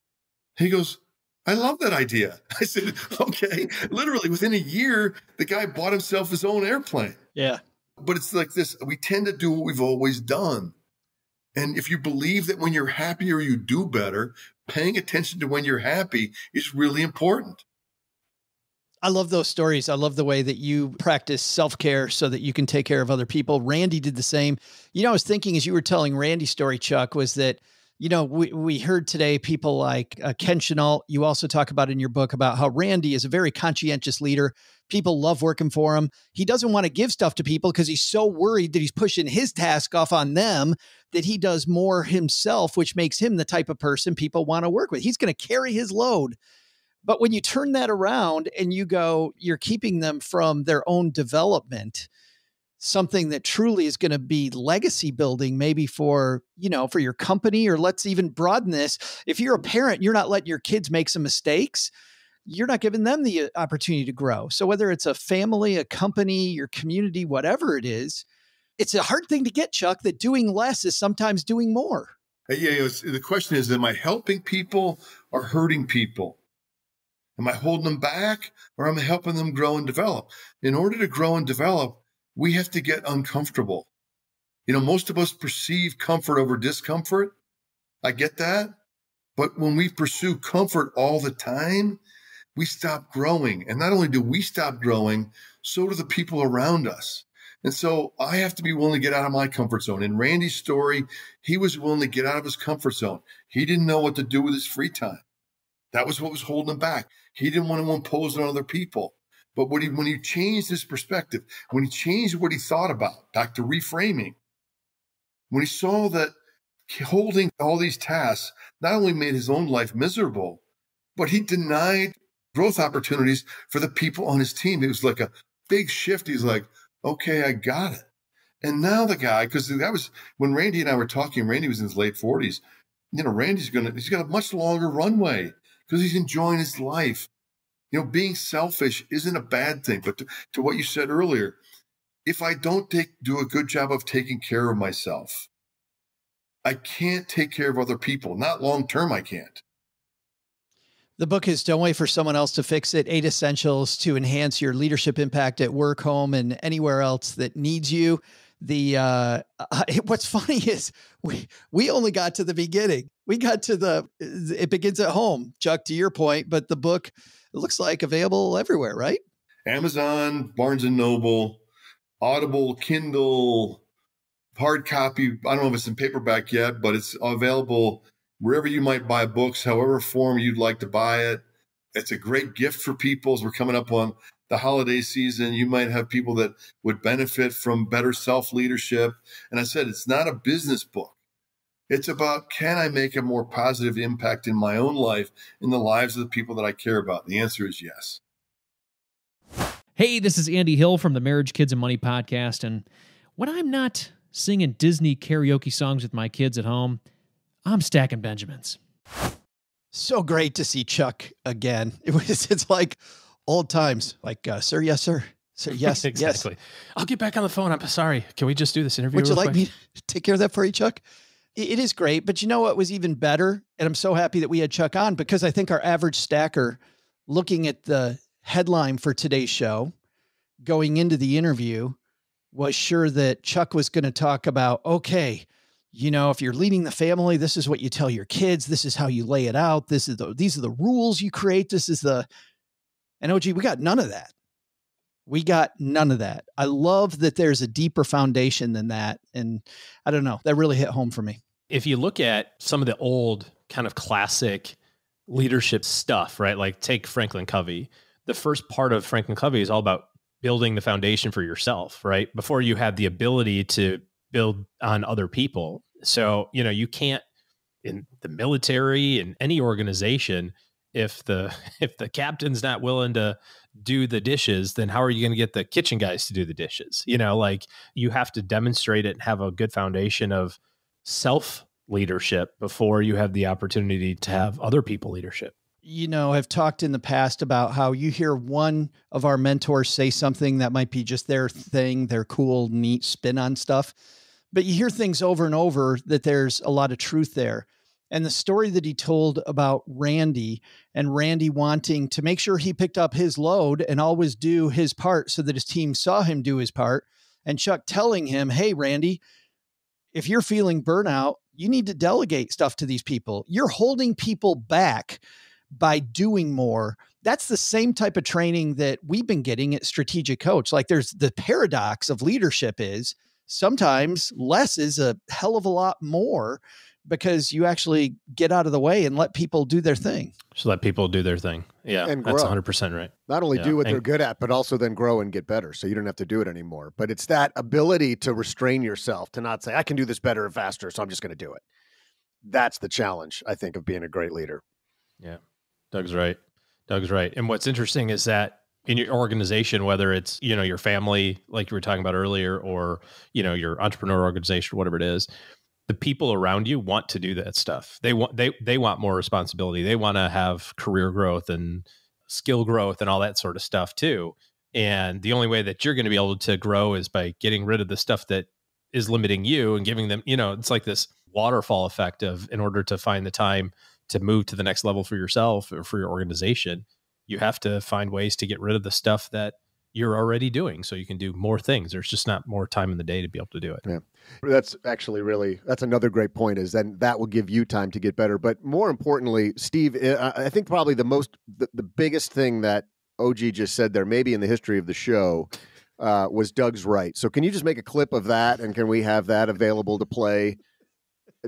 He goes, I love that idea. I said, okay. Literally within a year, the guy bought himself his own airplane. Yeah. But it's like this. We tend to do what we've always done. And if you believe that when you're happier, you do better, paying attention to when you're happy is really important. I love those stories. I love the way that you practice self-care so that you can take care of other people. Randy did the same. You know, I was thinking as you were telling Randy's story, Chuck, was that, you know, we heard today people like Ken Chenault. You also talk about in your book about how Randy is a very conscientious leader. People love working for him. He doesn't want to give stuff to people because he's so worried that he's pushing his task off on them that he does more himself, which makes him the type of person people want to work with. He's going to carry his load. But when you turn that around and you go, you're keeping them from their own development, something that truly is going to be legacy building, maybe for, you know, for your company, or let's even broaden this. If you're a parent, you're not letting your kids make some mistakes. You're not giving them the opportunity to grow. So whether it's a family, a company, your community, whatever it is, It's a hard thing to get, Chuck, that doing less is sometimes doing more. Yeah, the question is, am I helping people or hurting people? Am I holding them back or am I helping them grow and develop? In order to grow and develop, we have to get uncomfortable. You know, most of us perceive comfort over discomfort. I get that. But when we pursue comfort all the time, we stop growing. And not only do we stop growing, so do the people around us. And so I have to be willing to get out of my comfort zone. In Randy's story, he was willing to get out of his comfort zone. He didn't know what to do with his free time. That was what was holding him back. He didn't want to impose on other people. But when he changed his perspective, when he changed what he thought about, back to reframing, when he saw that holding all these tasks not only made his own life miserable, but he denied growth opportunities for the people on his team. It was like a big shift. He's like, okay, I got it. And now the guy, because that was when Randy and I were talking, Randy was in his late 40s. You know, he's got a much longer runway because he's enjoying his life. You know, being selfish isn't a bad thing. But to what you said earlier, if I don't do a good job of taking care of myself, I can't take care of other people. Not long term, I can't. The book is Don't Wait for Someone Else to Fix It, 8 Essentials to Enhance Your Leadership Impact at Work, Home, and Anywhere Else That Needs You. What's funny is we only got to the beginning. We got to it begins at home, Chuck, to your point, but the book looks like available everywhere, right? Amazon, Barnes & Noble, Audible, Kindle, hard copy. I don't know if it's in paperback yet, but it's available wherever you might buy books, however form you'd like to buy it. It's a great gift for people. As we're coming up on the holiday season, you might have people that would benefit from better self-leadership. And I said, it's not a business book. It's about, can I make a more positive impact in my own life, in the lives of the people that I care about? The answer is yes. Hey, this is Andy Hill from the Marriage, Kids, and Money podcast. And when I'm not singing Disney karaoke songs with my kids at home, I'm stacking Benjamins. So great to see Chuck again. It's like old times, like, sir, yes, sir. Sir, yes, exactly. Yes. I'll get back on the phone. I'm sorry. Can we just do this interview? Would you like me to take care of that for you, Chuck? It is great, but you know what was even better? And I'm so happy that we had Chuck on, because I think our average stacker, looking at the headline for today's show, going into the interview, was sure that Chuck was going to talk about, okay, you know, if you're leading the family, this is what you tell your kids. This is how you lay it out. These are the rules you create. And OG, we got none of that. We got none of that. I love that there's a deeper foundation than that. And I don't know, that really hit home for me. If you look at some of the old kind of classic leadership stuff, right? Like take Franklin Covey. The first part of Franklin Covey is all about building the foundation for yourself, right? Before you have the ability to build on other people. So, you know, you can't, in the military, in any organization, if the captain's not willing to do the dishes, then how are you going to get the kitchen guys to do the dishes? You know, like you have to demonstrate it and have a good foundation of self-leadership before you have the opportunity to have other people leadership. You know, I've talked in the past about how you hear one of our mentors say something that might be just their thing, their cool, neat spin on stuff. But you hear things over and over that there's a lot of truth there. And the story that he told about Randy and Randy wanting to make sure he picked up his load and always do his part so that his team saw him do his part. And Chuck telling him, hey, Randy, if you're feeling burnout, you need to delegate stuff to these people. You're holding people back by doing more. That's the same type of training that we've been getting at Strategic Coach. Like there's the paradox of leadership is sometimes less is a hell of a lot more, because you actually get out of the way and let people do their thing. So let people do their thing. Yeah, and that's 100% right. Not only do what they're good at, but also then grow and get better. So you don't have to do it anymore. But it's that ability to restrain yourself, to not say, I can do this better and faster, so I'm just going to do it. That's the challenge, I think, of being a great leader. Yeah. Doug's right. Doug's right. And what's interesting is that in your organization, whether it's, you know, your family, like you were talking about earlier, or, you know, your entrepreneur organization, whatever it is, the people around you want to do that stuff. They want more responsibility. They want to have career growth and skill growth and all that sort of stuff too. And the only way that you're going to be able to grow is by getting rid of the stuff that is limiting you and giving them, you know, it's like this waterfall effect of, in order to find the time to move to the next level for yourself or for your organization, you have to find ways to get rid of the stuff that you're already doing so you can do more things. There's just not more time in the day to be able to do it. Yeah. That's actually really, that's another great point, is then that will give you time to get better. But more importantly, Steve, I think probably the most, the biggest thing that OG just said there, maybe in the history of the show, was Doug's right. So can you just make a clip of that, and can we have that available to play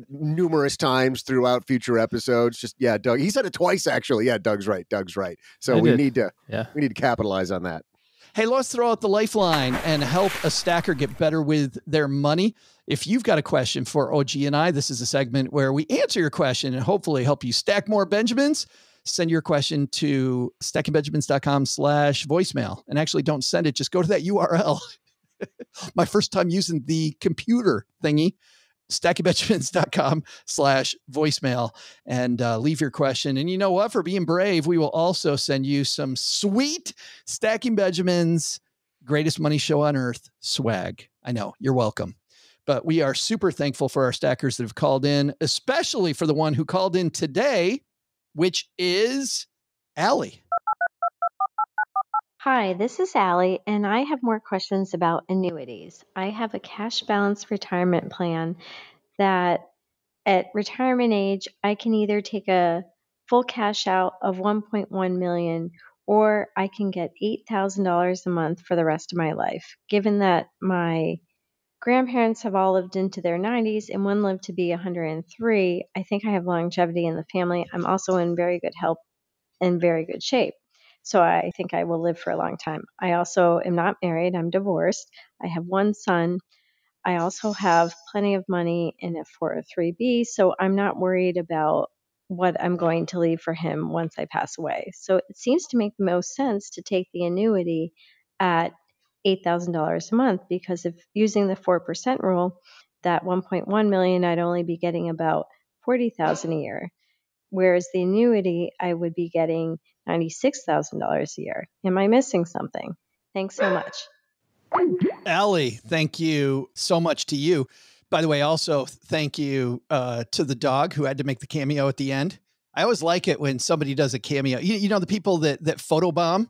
numerous times throughout future episodes? Just, yeah, Doug, he said it twice actually. Yeah, Doug's right. Doug's right. So we need to capitalize on that. Hey, let's throw out the lifeline and help a stacker get better with their money. If you've got a question for OG and I, this is a segment where we answer your question and hopefully help you stack more Benjamins. Send your question to stackingbenjamins.com/voicemail. And actually, don't send it. Just go to that URL. My first time using the computer thingy. stackingbenjamins.com/voicemail, and leave your question. And you know what? For being brave, we will also send you some sweet Stacking Benjamins Greatest Money Show on Earth swag. I know, you're welcome. But we are super thankful for our stackers that have called in, especially for the one who called in today, which is Allie. Hi, this is Allie, and I have more questions about annuities. I have a cash balance retirement plan that at retirement age, I can either take a full cash out of $1.1 million or I can get $8,000 a month for the rest of my life. Given that my grandparents have all lived into their 90s and one lived to be 103, I think I have longevity in the family. I'm also in very good health and very good shape. So I think I will live for a long time. I also am not married. I'm divorced. I have one son. I also have plenty of money in a 403B. So I'm not worried about what I'm going to leave for him once I pass away. So it seems to make the most sense to take the annuity at $8,000 a month, because if using the 4% rule, that $1.1 million, I'd only be getting about $40,000 a year. Whereas the annuity, I would be getting $96,000 a year. Am I missing something? Thanks so much. Allie, thank you so much to you. By the way, also thank you to the dog who had to make the cameo at the end. I always like it when somebody does a cameo. You know, the people that photobomb.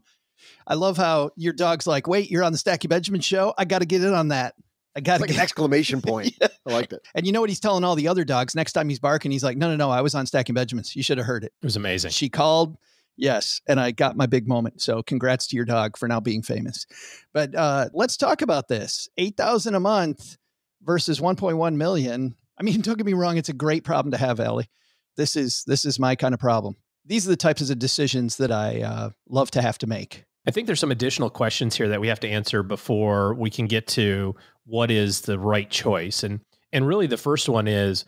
I love how your dog's like, wait, you're on the Stacky Benjamin show. I got to get in on that. I got like an exclamation point. Yeah. I liked it. And you know what he's telling all the other dogs? Next time he's barking, he's like, no, no, no. I was on Stacking Benjamins. You should have heard it. It was amazing. She called. Yes. And I got my big moment. So congrats to your dog for now being famous. But let's talk about this. 8,000 a month versus 1.1 million. I mean, don't get me wrong. It's a great problem to have, Allie. This is my kind of problem. These are the types of decisions that I love to have to make. I think there's some additional questions here that we have to answer before we can get to what is the right choice. And really the first one is,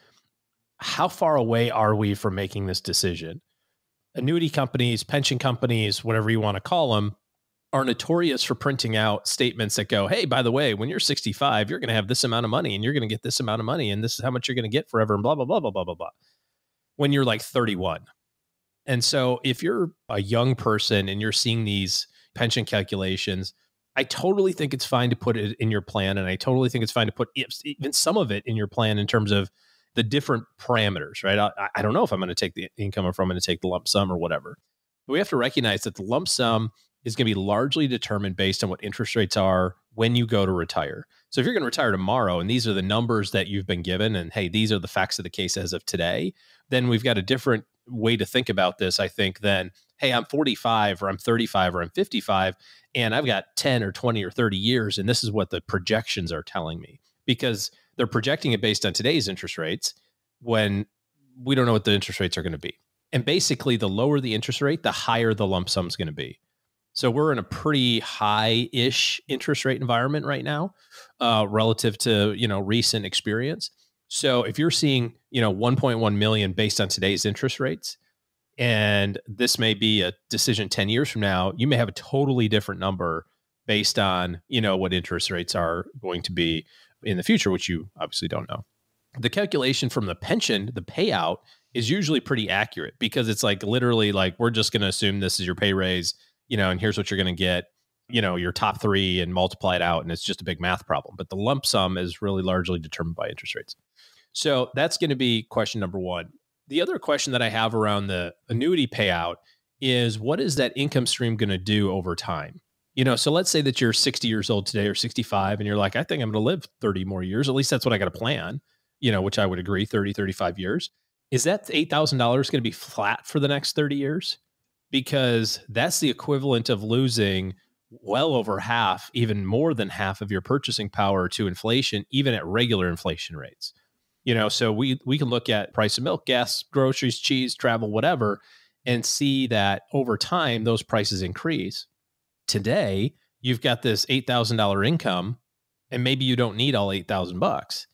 how far away are we from making this decision? Annuity companies, pension companies, whatever you want to call them, are notorious for printing out statements that go, hey, by the way, when you're 65, you're going to have this amount of money and you're going to get this amount of money and this is how much you're going to get forever and blah, blah, blah, blah, blah, blah, blah, when you're like 31. And so if you're a young person and you're seeing these pension calculations, I totally think it's fine to put it in your plan. And I totally think it's fine to put even some of it in your plan in terms of the different parameters, right? I don't know if I'm going to take the income or if I'm going to take the lump sum or whatever, but we have to recognize that the lump sum is going to be largely determined based on what interest rates are when you go to retire. So if you're going to retire tomorrow and these are the numbers that you've been given and hey, these are the facts of the case as of today, then we've got a different way to think about this, I think, than hey, I'm 45 or I'm 35 or I'm 55 and I've got 10 or 20 or 30 years and this is what the projections are telling me, because they're projecting it based on today's interest rates when we don't know what the interest rates are going to be. And basically the lower the interest rate, the higher the lump sum is going to be. So we're in a pretty high-ish interest rate environment right now relative to, you know, recent experience. So if you're seeing, you know, 1.1 million based on today's interest rates, and this may be a decision 10 years from now, you may have a totally different number based on, you know, what interest rates are going to be in the future, which you obviously don't know. The calculation from the pension, the payout, is usually pretty accurate because it's like literally like, we're just going to assume this is your pay raise, you know, and here's what you're going to get. you know, your top three and multiply it out, and it's just a big math problem. But the lump sum is really largely determined by interest rates. So that's going to be question number one. The other question that I have around the annuity payout is, what is that income stream going to do over time? You know, so let's say that you're 60 years old today or 65, and you're like, I think I'm going to live 30 more years. At least that's what I got to plan, you know, which I would agree, 30, 35 years. Is that $8,000 going to be flat for the next 30 years? Because that's the equivalent of losing well over half, even more than half of your purchasing power to inflation, even at regular inflation rates. You know, so we can look at price of milk, gas, groceries, cheese, travel, whatever, and see that over time, those prices increase. Today, you've got this $8,000 income, and maybe you don't need all 8,000 bucks,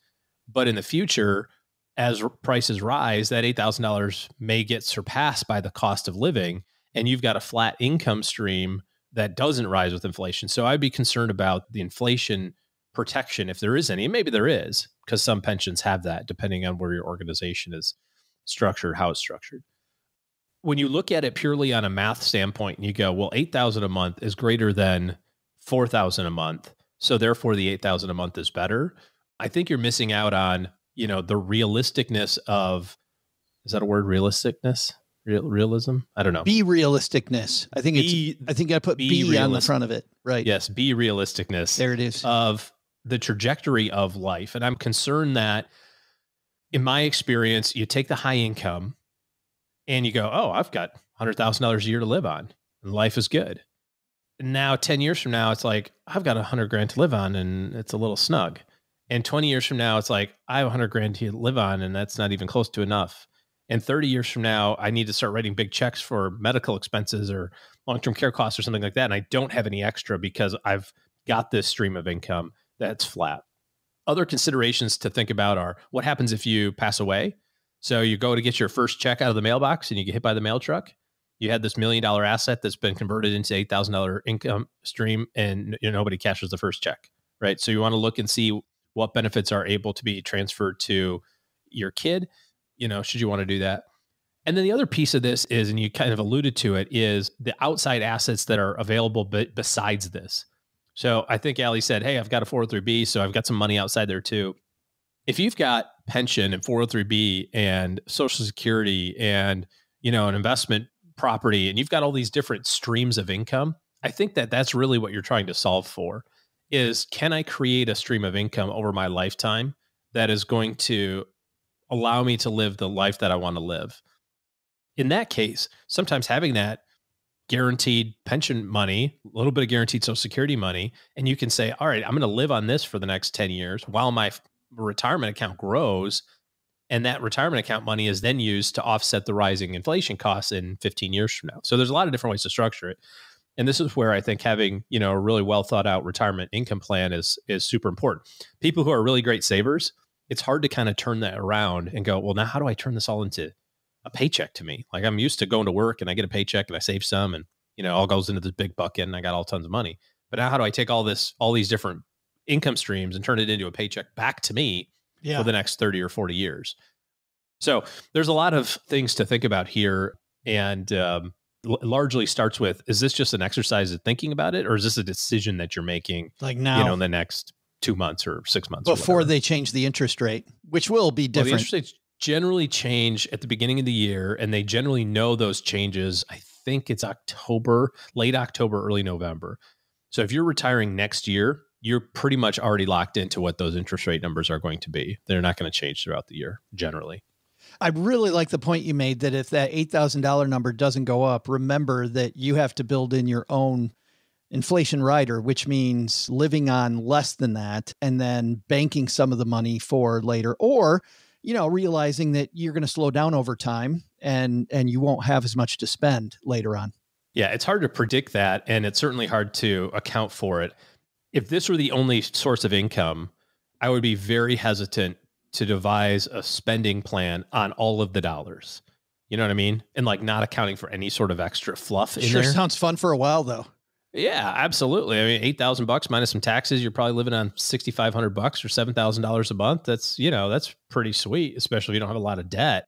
but in the future, as prices rise, that $8,000 may get surpassed by the cost of living, and you've got a flat income stream that doesn't rise with inflation. So I'd be concerned about the inflation protection, if there is any, and maybe there is, because some pensions have that, depending on where your organization is structured, how it's structured. When you look at it purely on a math standpoint and you go, well, 8,000 a month is greater than 4,000 a month, so therefore the 8,000 a month is better, I think you're missing out on, you know, the realisticness of, is that a word, realisticness? Realism? I don't know. Be realisticness. I think I think I put B on the front of it. Right. Yes. Be realisticness. There it is. Of the trajectory of life. And I'm concerned that in my experience, you take the high income and you go, oh, I've got $100,000 a year to live on and life is good. And now 10 years from now, it's like, I've got $100,000 to live on and it's a little snug. And 20 years from now, it's like, I have $100,000 to live on and that's not even close to enough. And 30 years from now, I need to start writing big checks for medical expenses or long-term care costs or something like that. And I don't have any extra because I've got this stream of income that's flat. Other considerations to think about are, what happens if you pass away? So you go to get your first check out of the mailbox and you get hit by the mail truck. You had this $1 million asset that's been converted into $8,000 income stream, and you know, nobody cashes the first check, right? So you want to look and see what benefits are able to be transferred to your kid. You know, should you want to do that? And then the other piece of this is, and you kind of alluded to it, is the outside assets that are available besides this. So I think Allie said, hey, I've got a 403B, so I've got some money outside there too. If you've got pension and 403B and Social Security and, you know, an investment property, and you've got all these different streams of income, I think that that's really what you're trying to solve for is, can I create a stream of income over my lifetime that is going to allow me to live the life that I want to live? In that case, sometimes having that guaranteed pension money, a little bit of guaranteed Social Security money, and you can say, all right, I'm going to live on this for the next 10 years while my retirement account grows. And that retirement account money is then used to offset the rising inflation costs in 15 years from now. So there's a lot of different ways to structure it. And this is where I think having, you know, a really well thought out retirement income plan is super important. People who are really great savers, it's hard to kind of turn that around and go, well, now how do I turn this all into a paycheck to me? Like, I'm used to going to work and I get a paycheck and I save some and, you know, it all goes into this big bucket and I got all tons of money. But now how do I take all this, all these different income streams and turn it into a paycheck back to me for the next 30 or 40 years? So there's a lot of things to think about here. And largely starts with, is this just an exercise of thinking about it? Or is this a decision that you're making, like, now, you know, in the next 2 months or 6 months before they change the interest rate, which will be different? Well, the interest rates generally change at the beginning of the year, and they generally know those changes. I think it's October, late October, early November. So if you're retiring next year, you're pretty much already locked into what those interest rate numbers are going to be. They're not going to change throughout the year generally. I really like the point you made that if that $8,000 number doesn't go up, remember that you have to build in your own inflation rider, which means living on less than that and then banking some of the money for later, or, you know, realizing that you're going to slow down over time and you won't have as much to spend later on. Yeah, it's hard to predict that. And it's certainly hard to account for it. If this were the only source of income, I would be very hesitant to devise a spending plan on all of the dollars. You know what I mean? And like not accounting for any sort of extra fluff in there. Sure sounds fun for a while though. Yeah, absolutely. I mean, 8,000 bucks minus some taxes, you're probably living on 6,500 bucks or $7,000 a month. That's, you know, that's pretty sweet, especially if you don't have a lot of debt.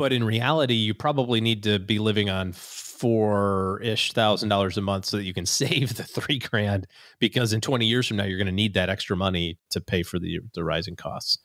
But in reality, you probably need to be living on $4,000-ish a month so that you can save the $3,000, because in 20 years from now, you're going to need that extra money to pay for the rising costs.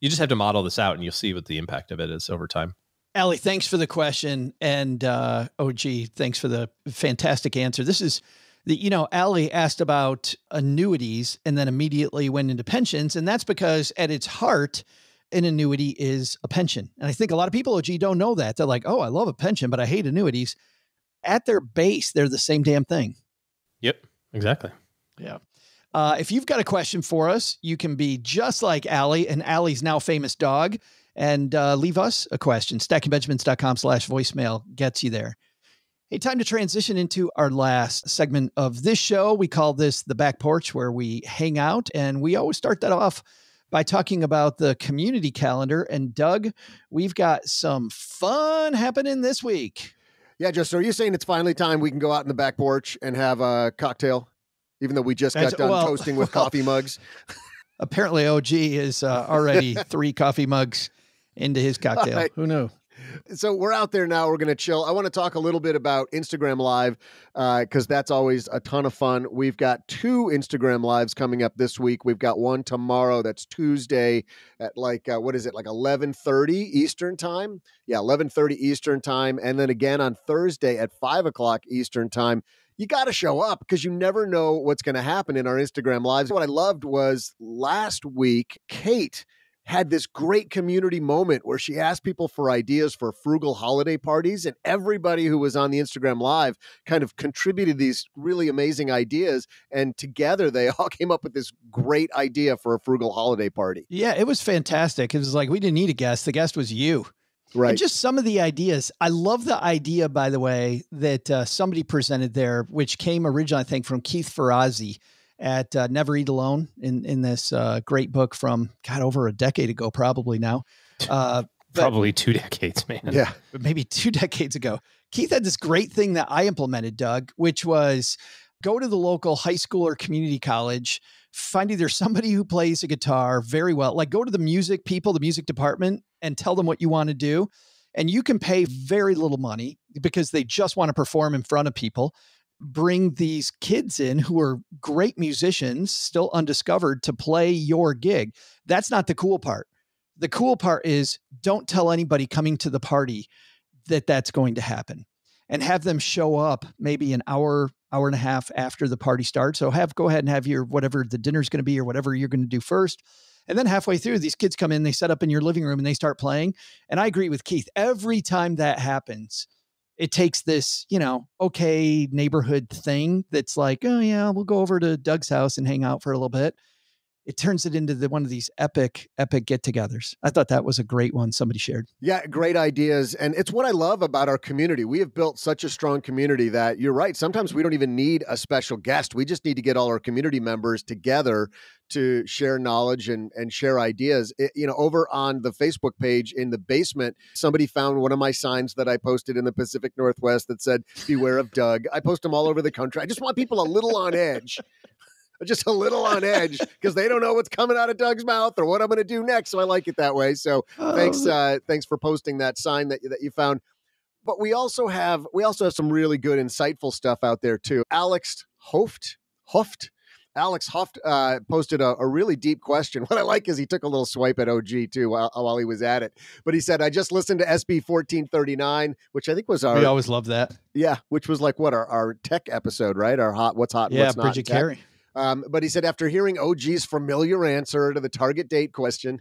You just have to model this out and you'll see what the impact of it is over time. Allie, thanks for the question. And OG, thanks for the fantastic answer. This is the, you know, Allie asked about annuities and then immediately went into pensions. And that's because at its heart, an annuity is a pension. And I think a lot of people, OG, don't know that. They're like, oh, I love a pension, but I hate annuities. At their base, they're the same damn thing. Yep, exactly. Yeah. If you've got a question for us, you can be just like Allie and Allie's now famous dog and leave us a question. StackingBenjamins.com/voicemail gets you there. Hey, time to transition into our last segment of this show. We call this The Back Porch, where we hang out, and we always start that off by talking about the community calendar. And Doug, we've got some fun happening this week. Yeah, Joe, so are you saying it's finally time we can go out in the back porch and have a cocktail, even though we just got done toasting with coffee mugs? Apparently OG is already 3 coffee mugs into his cocktail. Right. Who knew? So we're out there now. We're going to chill. I want to talk a little bit about Instagram Live because that's always a ton of fun. We've got 2 Instagram Lives coming up this week. We've got one tomorrow. That's Tuesday at like, what is it, like 11:30 Eastern time? Yeah, 11:30 Eastern time. And then again on Thursday at 5 o'clock Eastern time. You got to show up because you never know what's going to happen in our Instagram Lives. What I loved was last week, Kate had this great community moment where she asked people for ideas for frugal holiday parties, and everybody who was on the Instagram Live kind of contributed these really amazing ideas, and together they all came up with this great idea for a frugal holiday party. Yeah, it was fantastic. It was like, we didn't need a guest. The guest was you. Right. And just some of the ideas. I love the idea, by the way, that somebody presented there, which came originally, I think, from Keith Ferrazzi at Never Eat Alone in this great book from, God, over a decade ago, probably now. Probably 2 decades, man. Yeah, but maybe 2 decades ago. Keith had this great thing that I implemented, Doug, which was go to the local high school or community college, find either somebody who plays a guitar very well, like go to the music people, the music department, and tell them what you want to do. And you can pay very little money because they just want to perform in front of people. Bring these kids in who are great musicians, still undiscovered, to play your gig. That's not the cool part. The cool part is don't tell anybody coming to the party that that's going to happen, and have them show up maybe an hour, hour and a half after the party starts. So go ahead and have your, whatever the dinner's going to be or whatever you're going to do first. And then halfway through, these kids come in, they set up in your living room and they start playing. And I agree with Keith. Every time that happens, it takes this, you know, okay, neighborhood thing that's like, oh yeah, we'll go over to Doug's house and hang out for a little bit. It turns it into one of these epic get-togethers. I thought that was a great one somebody shared. Yeah, great ideas. And it's what I love about our community. We have built such a strong community that you're right. Sometimes we don't even need a special guest. We just need to get all our community members together to share knowledge and share ideas. You know, over on the Facebook page in the basement, somebody found one of my signs that I posted in the Pacific Northwest that said, beware of Doug. I post them all over the country. I just want people a little on edge, just a little on edge, because they don't know what's coming out of Doug's mouth or what I'm going to do next. So I like it that way. So thanks for posting that sign that you found. But we also have some really good, insightful stuff out there too. Alex Huft posted a really deep question. What I like is he took a little swipe at OG too while he was at it. But he said, I just listened to SB 1439, which I think was our... We always love that. Yeah, which was like what? Our tech episode, right? Our what's hot, yeah, what's not. Yeah, Bridget Carey. But he said, after hearing OG's familiar answer to the target date question,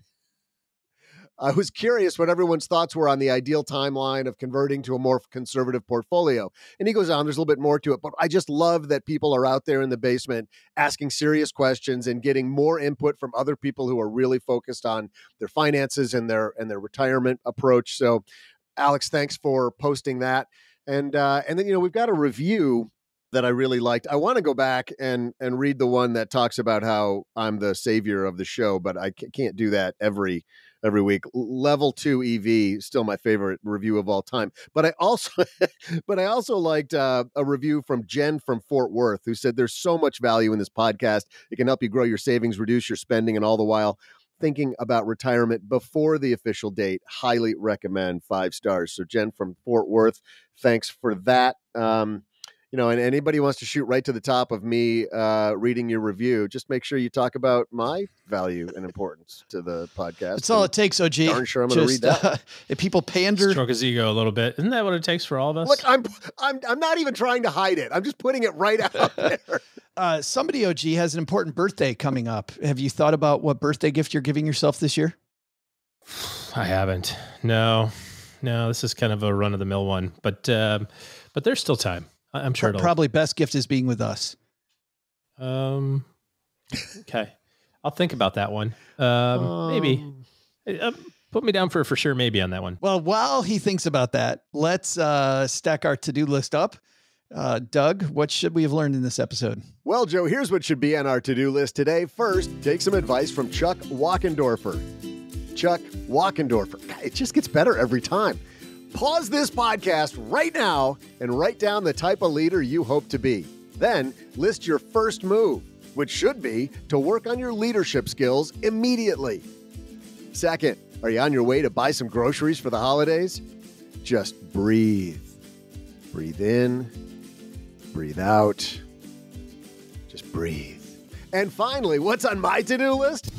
I was curious what everyone's thoughts were on the ideal timeline of converting to a more conservative portfolio. And he goes on, there's a little bit more to it, but I just love that people are out there in the basement asking serious questions and getting more input from other people who are really focused on their finances and their retirement approach. So Alex, thanks for posting that. And then, you know, we've got a review that I really liked. I want to go back and read the one that talks about how I'm the savior of the show, but I can't do that every week. Level 2 EV, still my favorite review of all time. But I also liked a review from Jen from Fort Worth, who said, there's so much value in this podcast. It can help you grow your savings, reduce your spending, and all the while thinking about retirement before the official date, highly recommend 5 stars. So Jen from Fort Worth, thanks for that. You know, and anybody who wants to shoot right to the top of me reading your review, just make sure you talk about my value and importance to the podcast. That's all it takes, OG. Darn sure I'm going to read that. If people pander, stroke his ego a little bit, isn't that what it takes for all of us? Look, I'm not even trying to hide it. I'm just putting it right out there. Somebody, OG, has an important birthday coming up. Have you thought about what birthday gift you're giving yourself this year? I haven't. No, no. This is kind of a run of the mill one, but there's still time. I'm sure it'll... Probably best gift is being with us. Okay. I'll think about that one. Maybe. Put me down for sure maybe on that one. Well, while he thinks about that, let's stack our to-do list up. Doug, what should we have learned in this episode? Well, Joe, here's what should be on our to-do list today. First, take some advice from Chuck Wachendorfer. Chuck Wachendorfer. God, it just gets better every time. Pause this podcast right now and write down the type of leader you hope to be. Then list your first move, which should be to work on your leadership skills immediately. Second, are you on your way to buy some groceries for the holidays? Just breathe. Breathe in, breathe out, just breathe. And finally, what's on my to-do list?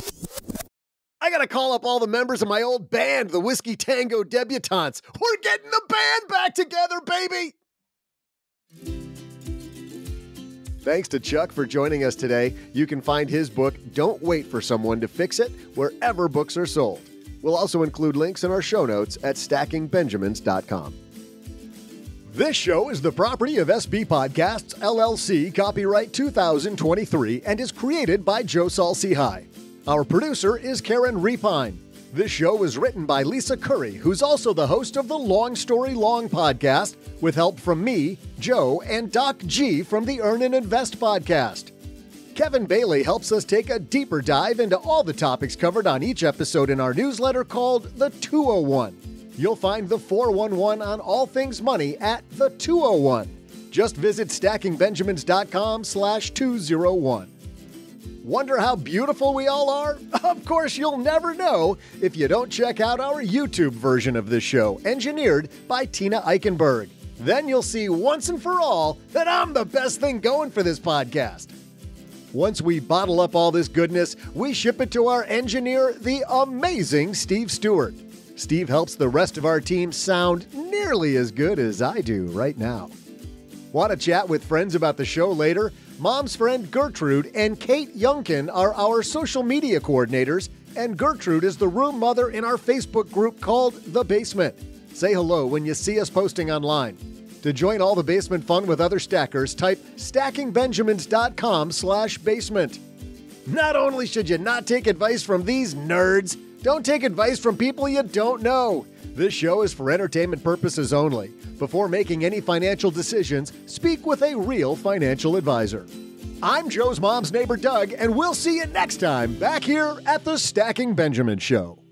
I got to call up all the members of my old band, the Whiskey Tango Debutantes. We're getting the band back together, baby! Thanks to Chuck for joining us today. You can find his book, Don't Wait for Someone to Fix It, wherever books are sold. We'll also include links in our show notes at stackingbenjamins.com. This show is the property of SB Podcasts, LLC, copyright 2023, and is created by Joe Saul-Sehy. Our producer is Karen Repine. This show was written by Lisa Curry, who's also the host of the Long Story Long podcast, with help from me, Joe, and Doc G from the Earn and Invest podcast. Kevin Bailey helps us take a deeper dive into all the topics covered on each episode in our newsletter called The 201. You'll find The 411 on all things money at The 201. Just visit stackingbenjamins.com/201. Wonder how beautiful we all are? Of course, you'll never know if you don't check out our YouTube version of this show, engineered by Tina Eichenberg. Then you'll see once and for all that I'm the best thing going for this podcast. Once we bottle up all this goodness, we ship it to our engineer, the amazing Steve Stewart. Steve helps the rest of our team sound nearly as good as I do right now. Want to chat with friends about the show later? Mom's friend Gertrude and Kate Youngkin are our social media coordinators, and Gertrude is the room mother in our Facebook group called The Basement. Say hello when you see us posting online. To join all The Basement fun with other stackers, type stackingbenjamins.com/basement. Not only should you not take advice from these nerds, don't take advice from people you don't know. This show is for entertainment purposes only. Before making any financial decisions, speak with a real financial advisor. I'm Joe's mom's neighbor, Doug, and we'll see you next time back here at the Stacking Benjamin Show.